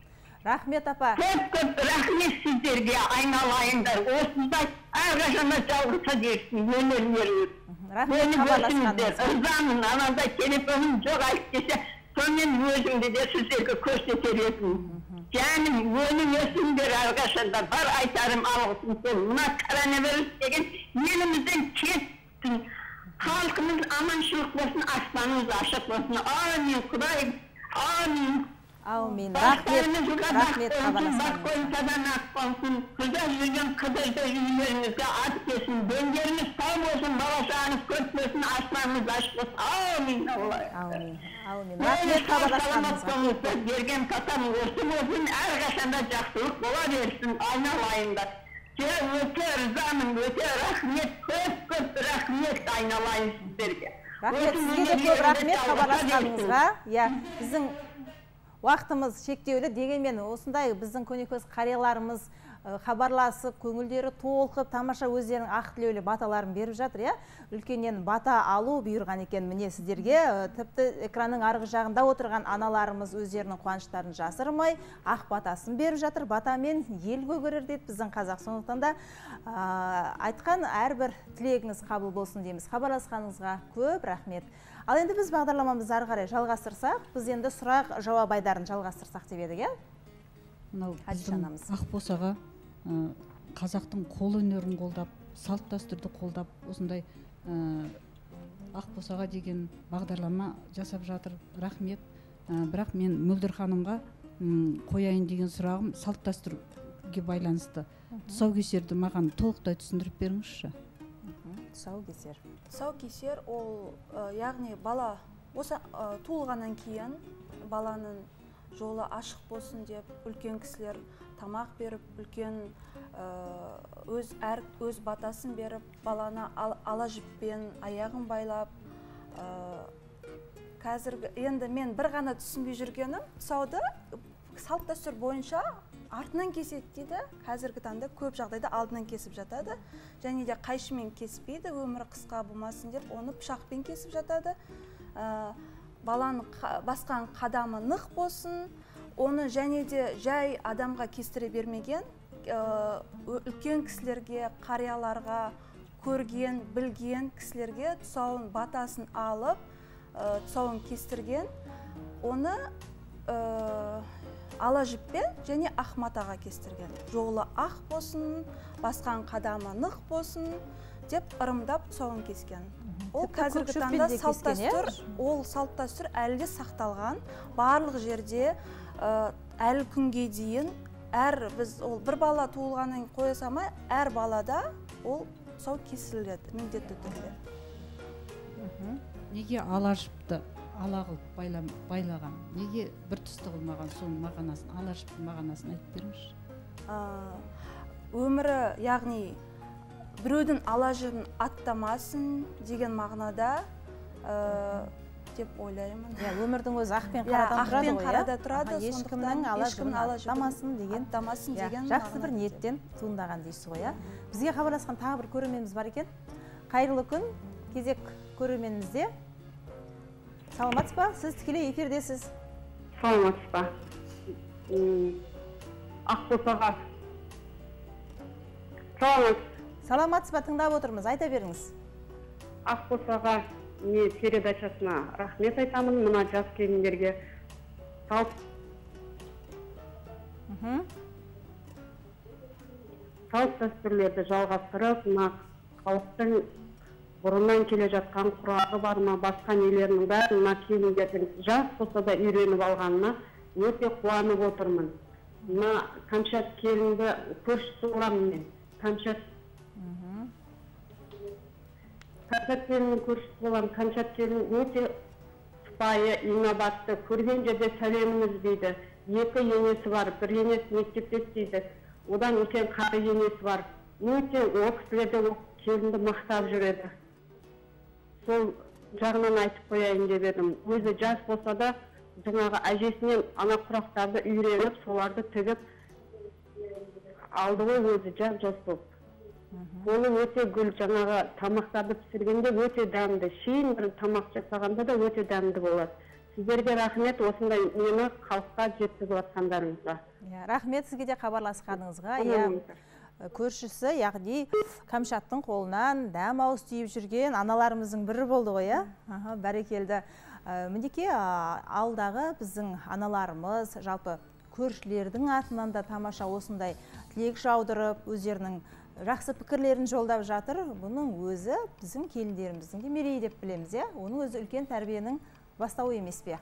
Рахмет апа. Көп-көп рахмет сіздерге айналайындар. Осындай әрқашанда жалғыса берсін, өнерлеріңіз. Рахмет хабарласқаныңыз. Ырзамын, анандай телефоным жоқ айтып кеше, сонымен өзімді де сіздерге көрсетер едім. Жаным, өнің өсіңдер әрқашанда бар айтарым алғысын сен. Мұна коронавирус деген елімізден кеттің. Халқымыз аманшылық болсын, аспанымыз ашық болсын. Амин, Құдай, амин. Аумин, рахмет хабарласқаныңыз. Баққойынсадан ақпансын, қыздар жүрген қыдырды үйлеріңізге ат кесін. Дендеріңіз тау болсын, балашағыңыз көп болсын, аспанымыз ашық болсын. Аумин, аумин. Рахмет хабарласқаныңызға. Берген қатам осы болсын, әрқашанда жақсылық бола берсін, айналайындар. Өте ырзамын, өте рахмет, көп-көп рахмет айналайын сіздерге. Рахмет, сізге де көп рахмет хабарласқаныңызға. Біздің уақытымыз шектеулі, дегенмен осындай біздің көнекөз қарияларымыз хабарласып, көңілдері толқып, тамаша өздерінің ақ тілеулі баталарын беріп жатыр. Үлкеннен бата алу бұйырған екен міне сіздерге. Тіпті экранның арғы жағында отырған аналарымыз өздерінің қуаныштарын жасырмай, ақ батасын беріп жатыр. Батамен ел көгерер дейді біздің қазақ. Сондықтан да айтқан әрбір тілегіңіз қабыл болсын дейміз. Хабарласқаныңызға көп рахмет. Ал енді біз бағдарламамызды ары қарай жалғастырсақ, біз енді сұрақ жауап айдарын жалғастырсақ деп едік, Ақ босаға қазақтың қол өнерін қолдап, салт дәстүрді қолдап, осындай ақ босаға деген бағдарлама жасап жатыр. Рахмет. Бірақ мен Мөлдір ханымға қояйын деген сұрағым салт дәстүрге байланысты. Тұсаукесерді маған толықтай түсіндіріп беріңізші. Тұсаукесер. Тұсаукесер ол, яғни бала осы туылғаннан кейін баланың жолы ашық болсын деп, үлкен кісілер тамақ беріп, үлкен өз батасын беріп, баланы ала жіппен аяғын байлап. Енді мен бір ғана түсінбей жүргенім, сауды салт дәстүр бойынша артынан кеседі дейді, қазіргі таңда көп жағдайда алдынан кесіп жатады. Және де қайшымен кеспейді, өмірі қысқа болмасын деп, оны пышақпен кесіп жатады. Баланың басқан қадамы нық болсын, оны және де жай адамға кестіре бермеген, үлкен кісілерге, қарияларға, көрген, білген кісілерге тұсауын батасын алып, тұсауын кестірген, оны ала жіппен және ақ матаға кестірген. Жолы ақ болсын, басқан қадамы нық болсын деп ырымдап тұсауын кескен. Ол қазіргі таңда салт дәстүр әлі сақталған, барлық жерде әлі күнге дейін, біз ол бір бала туылғанын қоя салмай, әр балада ол тұсау кесіледі, міндетті түрде. Неге ала жіпті ала қылып байлаған, неге бір түсті қылмаған, соның мағанасын, ала жіпті мағанасын айтып беріңіз? Өмірі, яғни біреудің ала жібін аттамасын деген мағынада деп ойлаймын. Өмірдің өзі ақпен қарада тұрады, сондықтан ешкімнің ала аттамасын деген жақсы бір ниеттен туындаған дейсіз ғой. Бізге хабарласқан тағы бір көрерменіміз бар екен. Қайырлы күн, кезек көрерменімізде. Саламатсыз ба? Сіз тікелей эфирдесіз. Саламатсыз ба? Ақ босаға. Саламатсыз ба? Тыңдап отырмыз, айта беріңіз. Ақ босаға передачасына рахмет айтамын, мына жас келіндерге салт дәстүрлерді жалғастырып, халықтың бұрыннан келе жатқан құралы бар ма, басқа нелерінің бәрін мына келіндердің жас болса да үйреніп алғанына өте қуанып отырмын. Мына Камшат келінді көршісі боламын мен. Камшат келінің көршісі болам. Камшат келінің өте сыпайы, инабатты, көрген жерде сәлеміміз дейді. Екі енесі бар, бір енесі мектепте істейді. Одан үлкен қары енесі бар. Өте ол кісілерді ол келінді мақтап жүреді. Сол жағынан айтып қояйын деп едім. Өзі жас болса да, жаңағы әжесінен ана құрақтарды үйреніп, соларды тігіп алды ғой өзі жас болып. Қолы өте гүл, жаңағы тамақтарды пісіргенде өте дәмді, шейін бір тамақ жасағанда да өте дәмді болады. Сіздерге рахмет осындай мені халыққа жеткізіп жатқандарыңызға. Рахмет сізге де хабарласқаныңызға. Көршісі, яғни Камшаттың қолынан дәм ауыз түйіп жүрген аналарымыздың бірі болды ғой, бәрекелді. Мінекей алдағы біздің аналарымыз, жалпы көршілердің атынан да тамаша осындай тілек жаудырып, өздерінің жақсы пікірлерін жолдап жатыр. Бұның өзі біздің келіндеріміздің де мерейі деп білеміз. Оның өзі үлкен тәрбиенің бастауы емес пе?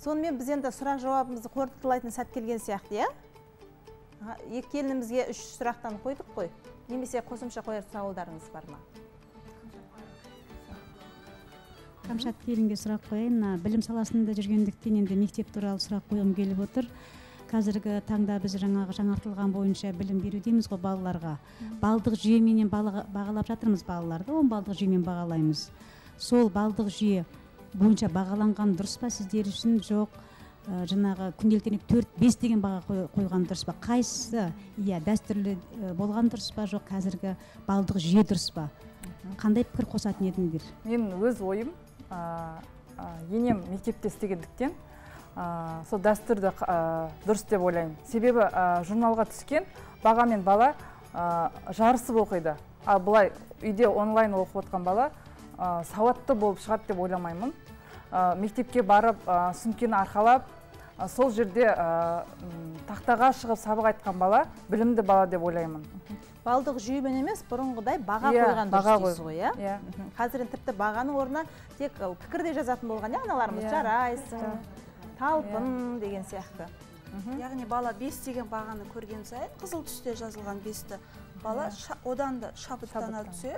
Сонымен біз енді сұрақ жауабымызды қорытындылайтын сәт келген сияқты. Екі келінімізге үш сұрақтан қойдық қой. Немесе қосымша қояр сауалдарыңыз бар ма? Камшат келінге сұрақ қойын. Білім саласында жүргендіктен енді мектеп туралы сұрақ қойым келіп отыр. Қазіргі таңда біз жаңартылған бойынша білім берудеміз ғой балаларға. Балдық жүйеменен бағалап жатырмыз балаларды, оны балдық жүйемен бағалаймыз. Сол балдық жүйе бойынша бағаланған дұрыс па сіздер үшін, жоқ? Жаңағы күнделіктен 4-5 деген баға қойған дұрыс па? Қайсысы дәстүрлі болған дұрыс па, жоқ қазіргі балдық жүйе дұрыс па? Қандай пікір қосатын едіңдер? Мен өз ойым, енем мектепте істегендіктен сол дәстүрді дұрыс деп ойлаймын. Себебі журналға түскен баға мен бала жарысып оқиды. А бұлай үйде онлайн оқып отқан бала сауатты болып шығады деп ойламаймын. Мектепке барып, сөмкені арқалап, сол жерде тақтаға шығып сабақ айтқан бала білімді бала деп ойлаймын. Балдық жүйемен емес, бұрынғыдай баға қойған дұрыс дейсіз ғой. Қазірін тіпті бағаның орнына тек пікірде жазатын болған, аналарымыз жарайсың, талпын деген сияқты. Яғни бала 5 деген бағаны көрген сайын, қызыл түсте жазылған 5-ті бала одан да шабыттана түсе,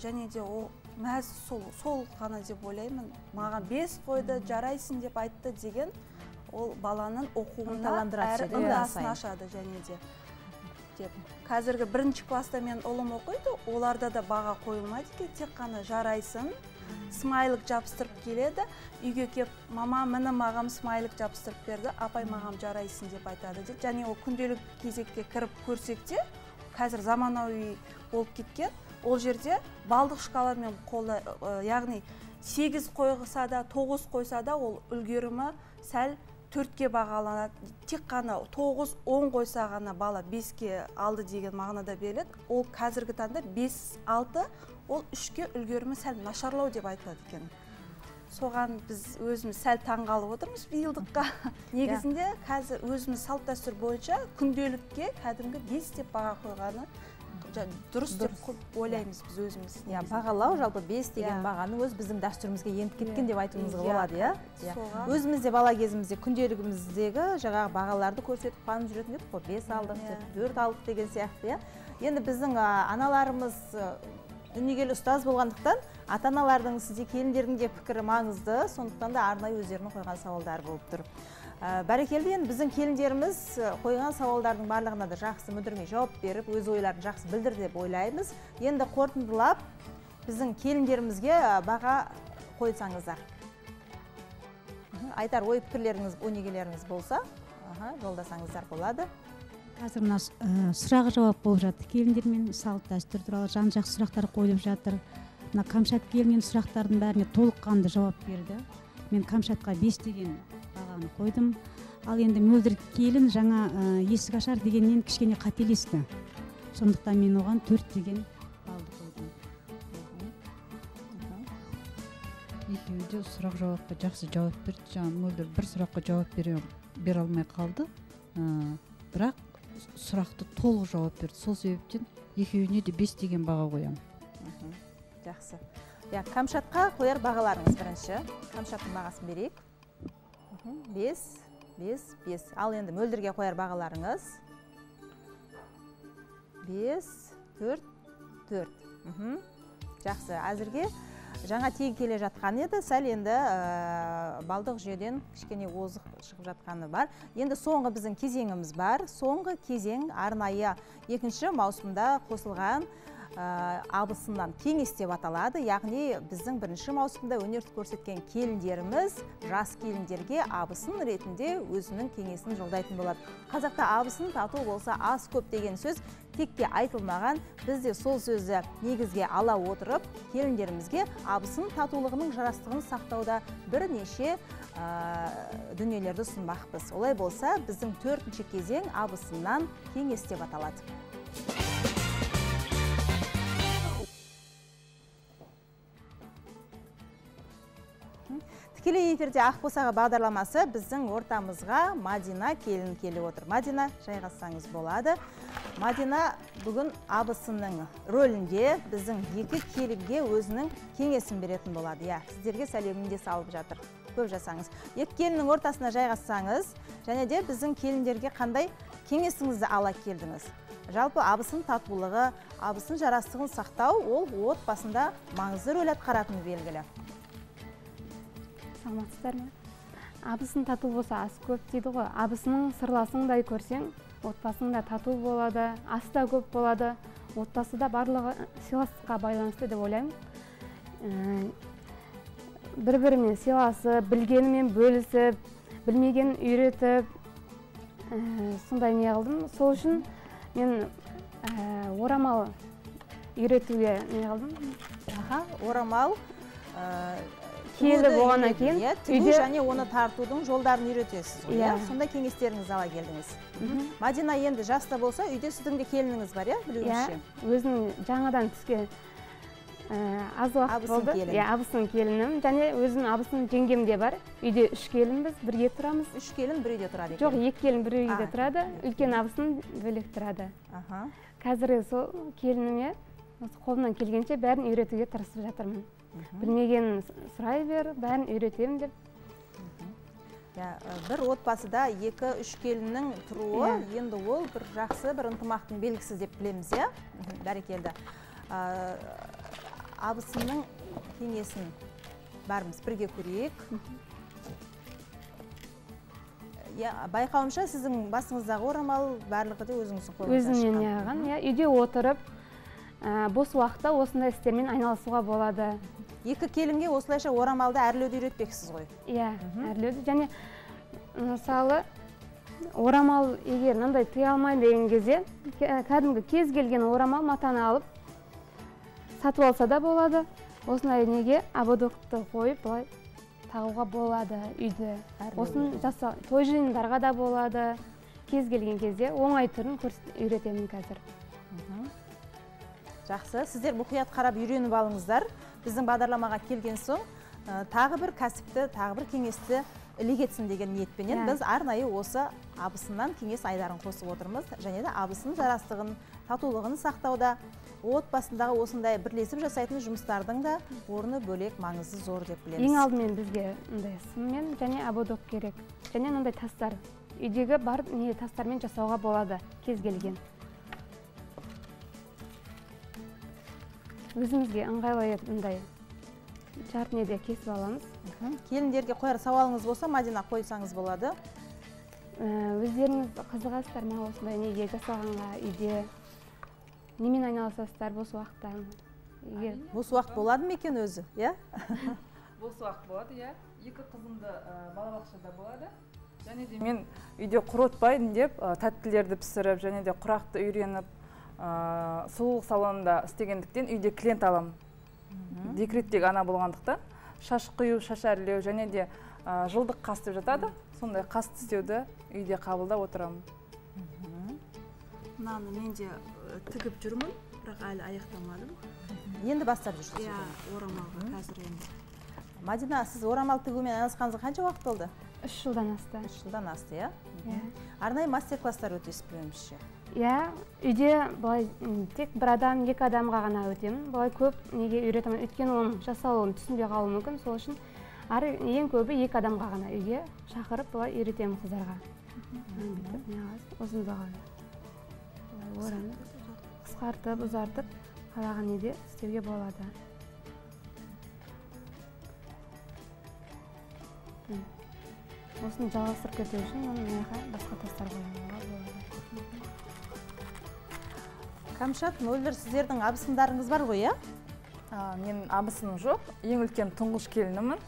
және де ол мәз сол қана деп ойлаймын. Маған 5 қойды, жарайсың деп айтты деген ол баланың оқуына әрі ындасын ашады және де. Қазіргі бірінші класта мен ұлым оқиды, оларда да баға қойылмайды екен, тек қана жарайсың. Смайлық жабыстырып келеді, үйге кеп, мама мені мағам смайлық жабыстырып берді, апай мағам жарайсың деп айтады дейді. Және ол күнделік кезекке кіріп көрсек те, қазір заманауи болып кеткен, ол жерде балдық шкаламен қолда, яғни 8 қойғыса да, 9 қойса да, ол үлгерімі сәл 4-ке бағаланады. Тек қана 9-10 қойса ғана бала 5-ке алды деген мағынада беріледі. Ол қазіргі таңда 5-6, ол 3-ке үлгерімі сәл нашарлау деп айтылады екен. Соған біз өзіміз сәл таңғалып отырмыз биылдыққа. Негізінде қазір өзіміз салт дәстүр бойынша күнделікке кәдімгі 5 деп баға қойғаны дұрыс деп ойлаймыз біз өзіміз. Бағалау жалпы 5 деген бағаны өз біздің дәстүрімізге еніп кеткен деп айтуымызға болады. Өзіміз де бала кезімізде күнделігіміздегі жаңағы бағаларды көрсетіп қанып жүретін едік қой, 5 алдық, 4 алдық деген сияқты. Енді біздің аналарымыз дүниегелі ұстаз болғандықтан, ата-аналардың сізде келіндердің де пікірі маңызды, сондықтан да арнайы өздерінің қойған сауалдар болып тұр. Бәрекелді, енді біздің келіндеріміз қойған сауалдардың барлығына да жақсы мүдірмей жауап беріп, өз ойларын жақсы білдір деп ойлаймыз. Енді қорытындылап, біздің келіндерімізге баға қойсаңыздар. Айтар ой пікірлеріңіз, өнегелеріңіз болса, жолдасаңыздар болады. Қазір мына сұрақ жауап болып жатыр. Келіндермен салт дәстүр туралы жан-жақты сұрақтар қойылып жатыр. Мына Қамшат келіннен сұрақтардың бәріне толыққанды жауап берді. Мен Қамшатқа 5 деген бағаны қойдым. Ал енді Мөлдір келін жаңа есік ашар дегеннен кішкене қателесті. Сондықтан мен оған 4 деген балды қойдым. Екеуі сұрақ жауапқа жақсы жауап берді. Жаңа Мөлдір бір сұраққа жауап бере алмай қалды. Бірақ сұрақты толық жауап берді. Сол себептен екеуіне де 5 деген баға қоям. Жақсы. Қамшатқа қояр бағаларыңыз бірінші. Қамшаттың бағасын берейік. 5, 5, 5. Ал енді Мөлдірге қояр бағаларыңыз. 5, 4, 4. Жақсы. Әзірге жаңа тегі келе жатқан еді. Сәл енді балдық жүйеден кішкене озық шығып жатқаны бар. Енді соңғы біздің кезеңіміз бар. Соңғы кезең арнайы 2-ші маусымда қосылған абысынан кеңес деп аталады, яғни біздің 1-ші маусымда өнер көрсеткен келіндеріміз жас келіндерге абысын ретінде өзінің кеңесін жолдайтын болады. Қазақта абысын тату болса аз көп деген сөз текке айтылмаған, бізде сол сөзді негізге ала отырып, келіндерімізге абысын татулығының жарастығын сақтауда бірнеше дүниелерді ұсынбақпыз. Олай болса, біздің 4-ші кезең абысынан кеңес деп аталады. Тікелей эфирде Ақ босаға бағдарламасы біздің ортамызға Мадина келін келіп отыр. Мадина, жайғасаңыз болады. Мадина бүгін абысының рөлінде біздің 2 келінге өзінің кеңесін беретін болады. Сіздерге сәлемінде салып жатыр. Көп жасаңыз. 2 келіннің ортасына жайғасаңыз, және де біздің келіндерге қандай кеңесіңізді ала келдіңіз. Жалпы абысын татулығы, абысын жарастығын сақтау ол отбасында маңызды рөл атқаратыны белгілі. Абысын тату болса ас көп дейді ғой. Абысының сырласыңдай көрсең, отбасыңда тату болады, аста көп болады. Отбасы да барлығы сыйластыққа байланысты деп ойлаймын. Бір-бірімен сыйласып, білгенімен бөлісіп, білмеген үйретіп, сондай не қылдым. Сол үшін мен орамал үйретуге не қылдым. Орамал келіп оғаннан кейін тігу және оны тартудың жолдарын үйретесіз. Сонда кеңестеріңізді ала келдіңіз. Мадина, енді жаста болса, үйде сіздің де келініңіз бар, білуімше. Өзінің жаңадан түскен аз уақыт болды. Абысын келінім. Және өзінің абысын жеңгем де бар. Үйде 3 келінбіз, бірге тұрамыз. 3 келін бір үйде тұрады. Жоқ, 2 келін бір үйде тұрады. Үлкен абысын бөлек тұрады. Қазіргі сол келініме қолымнан келгенше бәрін үйретуге тырысып жатырмын. Білмегенін сұрай бер, бәрін үйретемін деп. Бір отбасыда 2-3 келіннің тұруы, енді ол бір жақсы, бір ынтымақтың белгісі деп білеміз. Бәрекелді. Абысының кеңесін бәріміз бірге көрейік. Байқауымша, сіздің басыңыздағы орамал барлығы де өзіңіздің қолыңыздан шыққан. Өзімнен яған, үйде отырып, бос уақытта осындай істермен айналысуға болады. 2 келінге осылайша орамалды әрлеуді үйретпексіз ғой? Әрлеуді. Және мысалы, орамал егер мындай тыя алмай деген кезде, кәдімгі кез келген орамал матаны алып, сатып алса да болады. Осындай неге ободокты қойып, былай тағуға болады үйде. Осыны жасау, той жиындарға да болады. Кез келген кезде оңай түрін үйретемін қазір. Жақсы, сіздер мұқият қарап үйреніп алыңыздар. Біздің бағдарламаға келген соң, тағы бір кәсіпті, тағы бір кеңесті ілігетсін деген ниетпенен біз арнайы осы абысынан кеңес айдарын қосып отырмыз. Және де абысының жарастығын, татулығын сақтауда, отбасындағы осындай бірлесіп жасайтын жұмыстардың да орны бөлек маңызы зор деп білеміз. Ең алдымен бізге сыммен және ободок керек. Және мындай тастар, үйдегі бар тастармен жасауға болады кез келген. Өзімізге ыңғайлы етімдей жартыне де кесіп аламыз. Келіндерге қояр сауалыңыз болса, Мадина, қойсаңыз болады. Өздеріңіз қызығасыздар ма осындай неге жасағанға, үйде немен айналысасыздар бос уақытта? Бос уақыт болады ма екен өзі? бос уақыт болады, иә. Екі қызым да балабақшада болады. Және де мен үйде құротпайын деп, тәттілерді пісіріп, және де құрақты үйреніп, сұлулық салонында істегендіктен үйде клиент алам. Декреттегі ана болғандықтан шаш құю, шаш әрлеу, және де жылдық қасты жатады. Сондай қасты істеуді үйде қабылдап отырамын. Мынаны мен де тігіп жүрмін, бірақ әлі аяқтамадым. Енді бастап жүрсіз. Иә, орамалға қазір енді. Мадина, сіз орамал тігумен айналысқаныңызға қанша уақыт болды? 3 жылдан асты. 3 жылдан асты, иә? Иә. Арнайы мастер-класстар өтесіз білемізше. Иә, үйде былай тек бір адам, екі адамға ғана өтемін. Былай көп неге үйретемін, өйткені оның жасалуын түсінбей қалуы мүмкін. Сол үшін ең көбі екі адамға ғана үйге шақырып былай үйретемін қыздарға. Ораны қысқартып, ұзартып, қалаған еде істеуге болады. Осыны жалғастырып кету үшін, оның аяқа басқа тастар қоймаға болады. Камшат, Мөлдір, сіздердің абысындарыңыз бар ғой, иә? Мен абысыным жоқ, ең үлкен тұңғыш келінімін.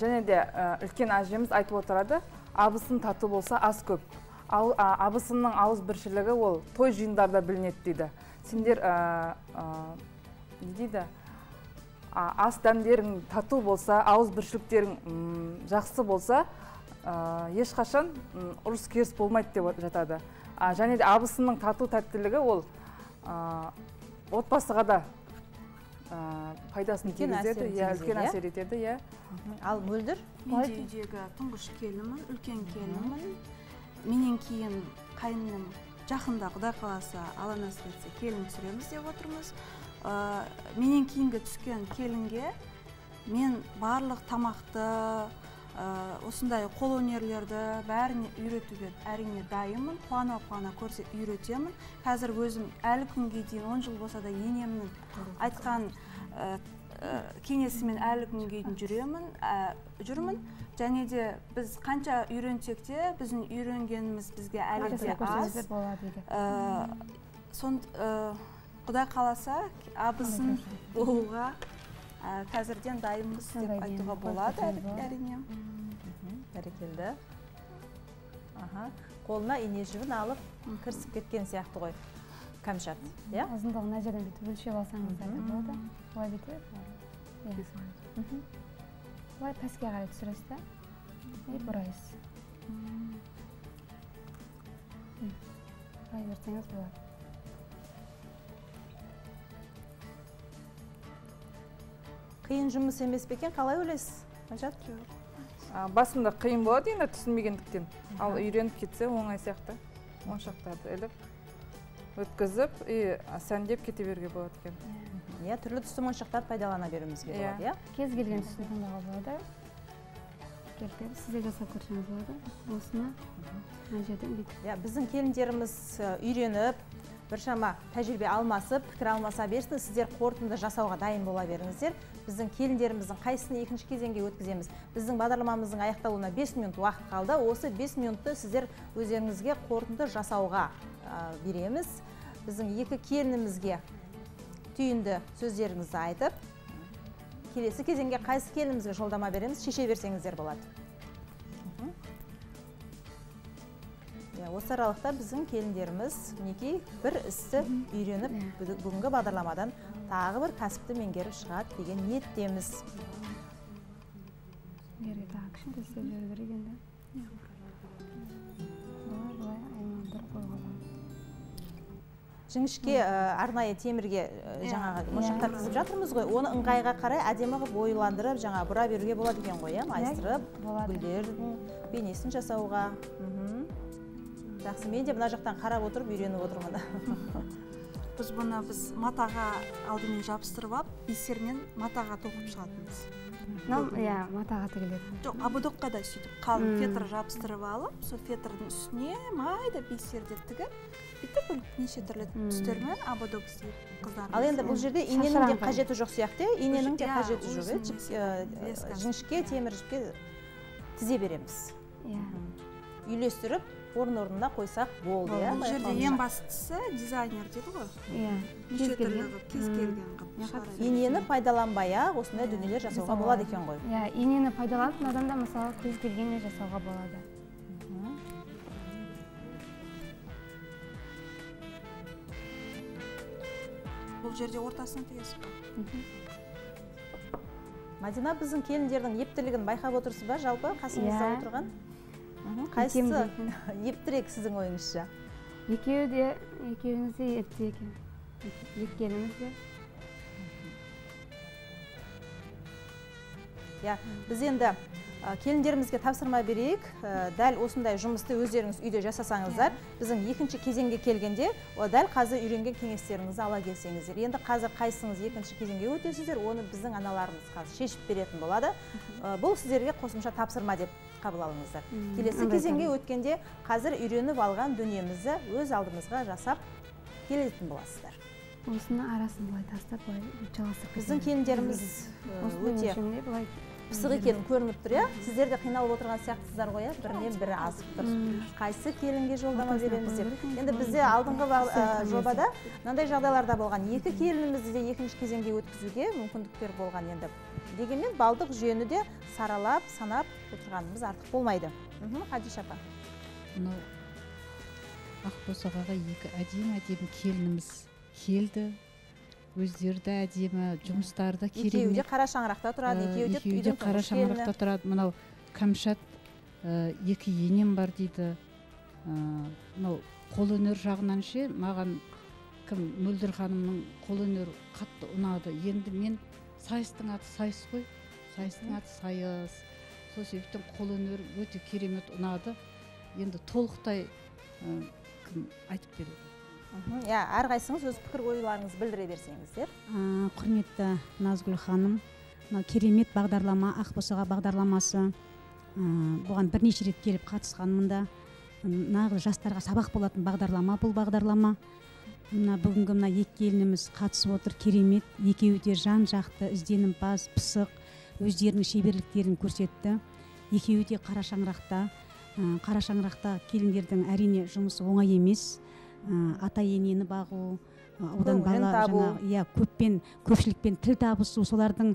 Және де үлкен әжеміз айтып отырады, абысын тату болса аз көп. Абысының ауыз біршілігі ол той жиындарда білінеді дейді. Сендер ас дәмдерің тату болса, ауыз біршіліктерің жақсы болса, ешқашан ұрыс керіс болмайды деп жатады. Және де абысының тату тәттілігі ол отбасыға да пайдасын тигізеді, үлкен әсер етеді. Ал Мөлдір? Менде үйдегі тұңғыш келінімін, үлкен келінімін. Менен кейін қайынның жақында Құдай қаласа аланас берсе келін түсіреміз деп отырмыз. Менен кейінгі түскен келінге мен барлық тамақты, осындай қол өнерлерді бәріне үйретуге әрине дайымын, қуана-қуана көрсе үйретемін. Қазір өзім әлі күнге дейін 10 жыл болса да енемнің айтқан кеңесімен әлі күнге дейін жүремін. Және де біз қанша үйренсек те, біздің үйренгеніміз бізге әлі де аз. Құдай қаласа, абысын болуға қазірден дайынбыз деп айтуға болады әрине. Бәрекелді. Қолына ине жібін алып, кірісіп кеткен сияқты ғой. Кәмшат. Азындығын әжеден беті бөлшеп алсаңыз әне болады. Құлай беті. Бұлай пәске қарай түсіресті, ей бұрайыз. Бұрай берсеңіз болады. Қиын жұмыс емес бекен, қалай өлесіз? Қаншат? Басында қиын болады енді түсінбегендіктен. Ал үйреніп кетсе, оңай сияқты, оншақтарды әліп, өткізіп, сәндеп кете берге болады екен. Түрлі түсті моншақтар пайдалана берімізге болады. Кез келген түсті қандығы болады. Келдер, сізде жасап көршіңіз болады. Осына мәжетін бейді. Біздің келіндеріміз үйреніп, біршама тәжірбе алмасып, пікір алмаса берсін. Сіздер қортынды жасауға дайын бола беріңіздер. Біздің келіндеріміздің қайсыны екінші кезеңге өткіземіз. Біздің бағдарламамыздың аяқталуына 5 минут уақыт қалды. Осы 5 минутты сіздер өздеріңізге қортынды жасауға береміз. Біздің екі келінімізге түйінді сөздеріңізді айтып, келесі кезеңге қайсы келімізге жолдама береміз, шеше берсеңіздер болады. Осы аралықта біздің келіндеріміз мінекей бір істі үйреніп, бүгінгі бағдарламадан тағы бір кәсіпті меңгеріп шығады деген ниеттеміз. Жіңішке арнайы темірге жаңағы моншақтар тізіп жатырмыз ғой, оны ыңғайға қарай әдемі ғып ойландырып, жаңа бұра беруге болады екен ғой, майыстырып, гүлдердің бейнесін жасауға. Жақсы, мен де бұна жақтан қарап отырып, үйреніп отырмын. Біз бұны матаға алдымен жабыстырып ап, есермен матаға тоқып шығатыныз. Иә, матаға тігіледі. Жоқ, абудыққа да сөйтіп, қалың фетр жабыстырып алып, сол фетрдің үстіне майда бейсердеттігі, бітіп неше түрлі түстермен абудық қыздарымыз. Ал енді бұл жерде иненің де қажеті жоқ сияқты, иненің де қажеті жоқ, жіңішке темір жіпке тізе береміз. Үйлестіріп, орын орнына қойсақ болды. Бұл жерде ең бастысы дизайнер дейді ғой. Кез келген қып. Енені пайдаланбай-ақ осындай дүниелер жасауға болады екен ғой. Енені пайдаланып надан да мысалы кез келгеніне жасауға болады. Бұл жерде ортасын тегесіп. Мадина, біздің келіндердің ептілігін байқап отырсыз ба, жалпы қасыңызда отырған? Қайсысы ептірек сіздің ойыңызша? Екеуі де, екеуіңіз де епті екен. Еткеніміз де. Біз енді келіндерімізге тапсырма берейік. Дәл осындай жұмысты өздеріңіз үйде жасасаңыздар, біздің екінші кезеңге келгенде, дәл қазір үйренген кеңестеріңізді ала келсеңіздер. Енді қазір қайсыңыз екінші кезеңге өтесіздер, оны біздің аналарымыз қазір шешіп беретін болады. Бұл сіздерге қосымша тапсырма деп қабыл алыңыздар. Келесі кезеңге өткенде қазір үйреніп алған дүниемізді өз алдымызға жасап келетін боласыздар. Осыны арасын былай тастап, былай жаласып. Біздің келіндеріміз өте пысық екенін көрініп тұр, сіздер де қиналып отырған сияқтысыздар ғой, бірінен бірі асып тұр. Қайсы келінге жолдама береміз деп. Енді бізде алдыңғы жобада мынандай жағдайларда болған. Екі келінімізді де екінші кезеңге өткізуге мүмкіндіктер болған енді. Дегенмен балдық жүйені де саралап, санап отырғанымыз артық болмайды. Қадиш апа. Ақ босағаға екі әдемі келініміз келді. Өздерді әдемі, жұмыстарды керемет. Екеуде қара шаңырақта тұрады, екеуде қара шаңырақта тұрады. Мынау Кәмшат екі енем бар дейді. Қол өнер жағынан ше, маған Мөлдір ханымның қол өнер қатты ұнады. Енді мен сайыстың аты сайыс қой, сайыстың аты сайыс. Сол себептен қол өнер өте керемет ұнады. Енді толықтай айтып береді. Әрқайсыңыз өз пікір ойларыңыз білдіре берсеңіздер. Құрметті Назгүл ханым, керемет бағдарлама, Ақ босаға бағдарламасы, бұған бірнеше рет келіп қатысқанымда, нағыз жастарға сабақ болатын бағдарлама, бұл бағдарлама. Бүгінгі мына екі келініміз қатысып отыр, керемет, екеуі де жан-жақты, ізденімпаз, пысық, өздерінің шеберліктерін көрсетті. Екеуі де қара шаңырақта. Қара шаңырақта келіндердің әрине жұмысы оңай емес. Ата енені бағу, одан бала жаңағы көпшілікпен тіл табысу, солардың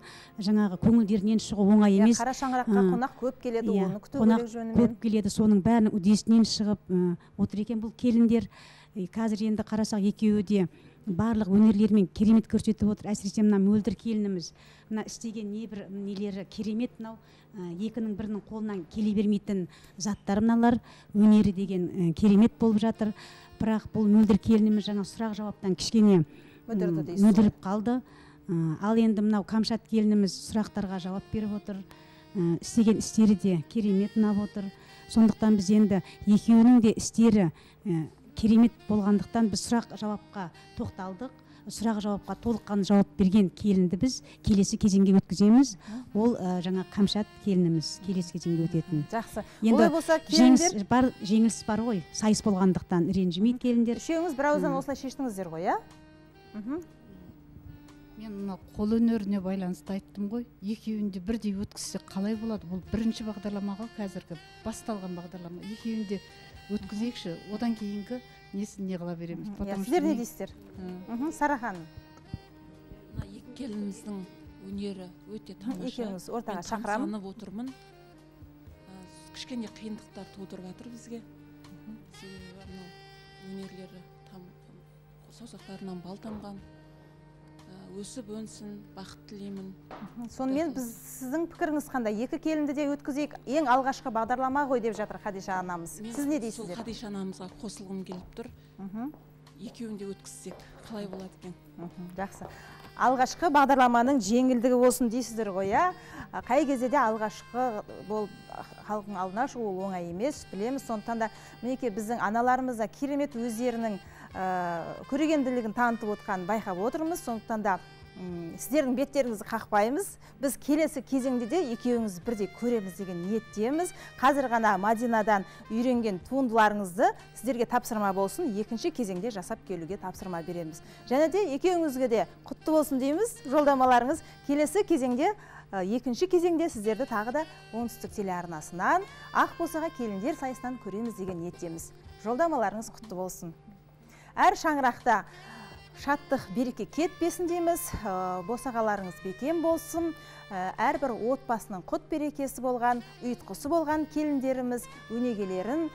жаңағы көңілдерінен шығу оңай емес. Қара шаңыраққа қонақ көп келеді, оны күту керек жөнімен. Көп келеді, соның бәрінің үдесінен шығып отыр екен бұл келіндер. Қазір енді қарасақ екеуі де барлық өнерлермен керемет көрсетіп отыр. Әсіресе мына Мөлдір келініміз, мына істеген небір нелері керемет, мынау екінің бірінің қолынан келе бермейтін заттар, мыналар өнері деген керемет болып жатыр. Бірақ бұл Мөлдір келініміз жаңа сұрақ жауаптан кішкене мүдіріп қалды. Ал енді мынау Кәмшат келініміз сұрақтарға жауап беріп отыр. Істеген істері де керемет ұнап отыр. Сондықтан біз енді екеуінің де істері керемет болғандықтан біз сұрақ жауапқа тоқталдық. Сұрақ жауапқа толыққан жауап берген келінді біз келесі кезеңге өткіземіз. Ол жаңа Кәмшат келініміз келесі кезеңге өтетін. Жақсы. Олай болса келіндер жеңіліс бар ғой, сайыс болғандықтан ренжімейді келіндер. Үшеуіңіз бір ауыздан осылай шештіңіздер ғой, а? Мен қол өнеріне байланысты айттым ғой. Екеуінде бірдей өткізсек қалай болады? Бұл бірінші бағдарламаға қазіргі басталған бағдарлама. Екеуінде өткізейікші, одан кейінгі несін неғыла береміз. Сіздер не дейсіздер? Сарахан. Екі келініміздің өнері өте тамаша. Екеуіміз ортаға шақырам. Мен тамсанып отырмын. Кішкене қиындықтар тудырып жатыр бізге. Өнерлері саусақтарынан бал тамған. Өсіп өнсін, бақыт тілеймін. Сонымен біз сіздің пікіріңіз қандай? Екі келінді де өткізейік, ең алғашқы бағдарлама ғой деп жатыр Қадиша анамыз. Сіз не дейсіздер? Сол Қадиша анамызға қосылғым келіп тұр. Екеуінде өткізсек, қалай болады екен? Жақсы. Алғашқы бағдарламаның жеңілдігі болсын дейсіздер ғой, а? Қай кезде де алғашқы болып халқың алдына шығу оңай емес, білеміз. Сондықтан да мінекей біздің аналарымыз да керемет өздерінің көрегенділігін танытып отқан байқап отырмыз. Сондықтан да сіздердің беттеріңізді қақпаймыз. Біз келесі кезеңде де екеуіңіз бірдей көреміз деген ниеттеміз. Қазір ғана Мадинадан үйренген туындыларыңызды сіздерге тапсырма болсын, екінші кезеңде жасап келуге тапсырма береміз. Және де екеуіңізге де құтты болсын дейміз жолдамаларыңыз. Келесі кезеңде екінші кезеңде сіздерді тағы да оңтүстік телеарнасынан Ақ босаға келіндер сайысынан көреміз деген ниеттеміз. Жолдамаларыңыз құтты болсын. Әр шаңырақта шаттық береке кетпесін дейміз, босағаларыңыз бекем болсын, әрбір отбасының құт берекесі болған, ұйытқысы болған келіндеріміз, өнегелерін,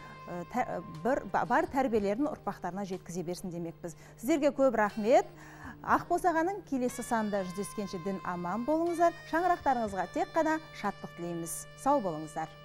бар тәрбиелерін ұрпақтарына жеткізе берсін демекпіз. Сіздерге көп рахмет. Ақ босағаның келесі санда жүздескенше дін аман болыңыздар, шаңырақтарыңызға тек қана шаттық тілейміз. Сау болыңыздар.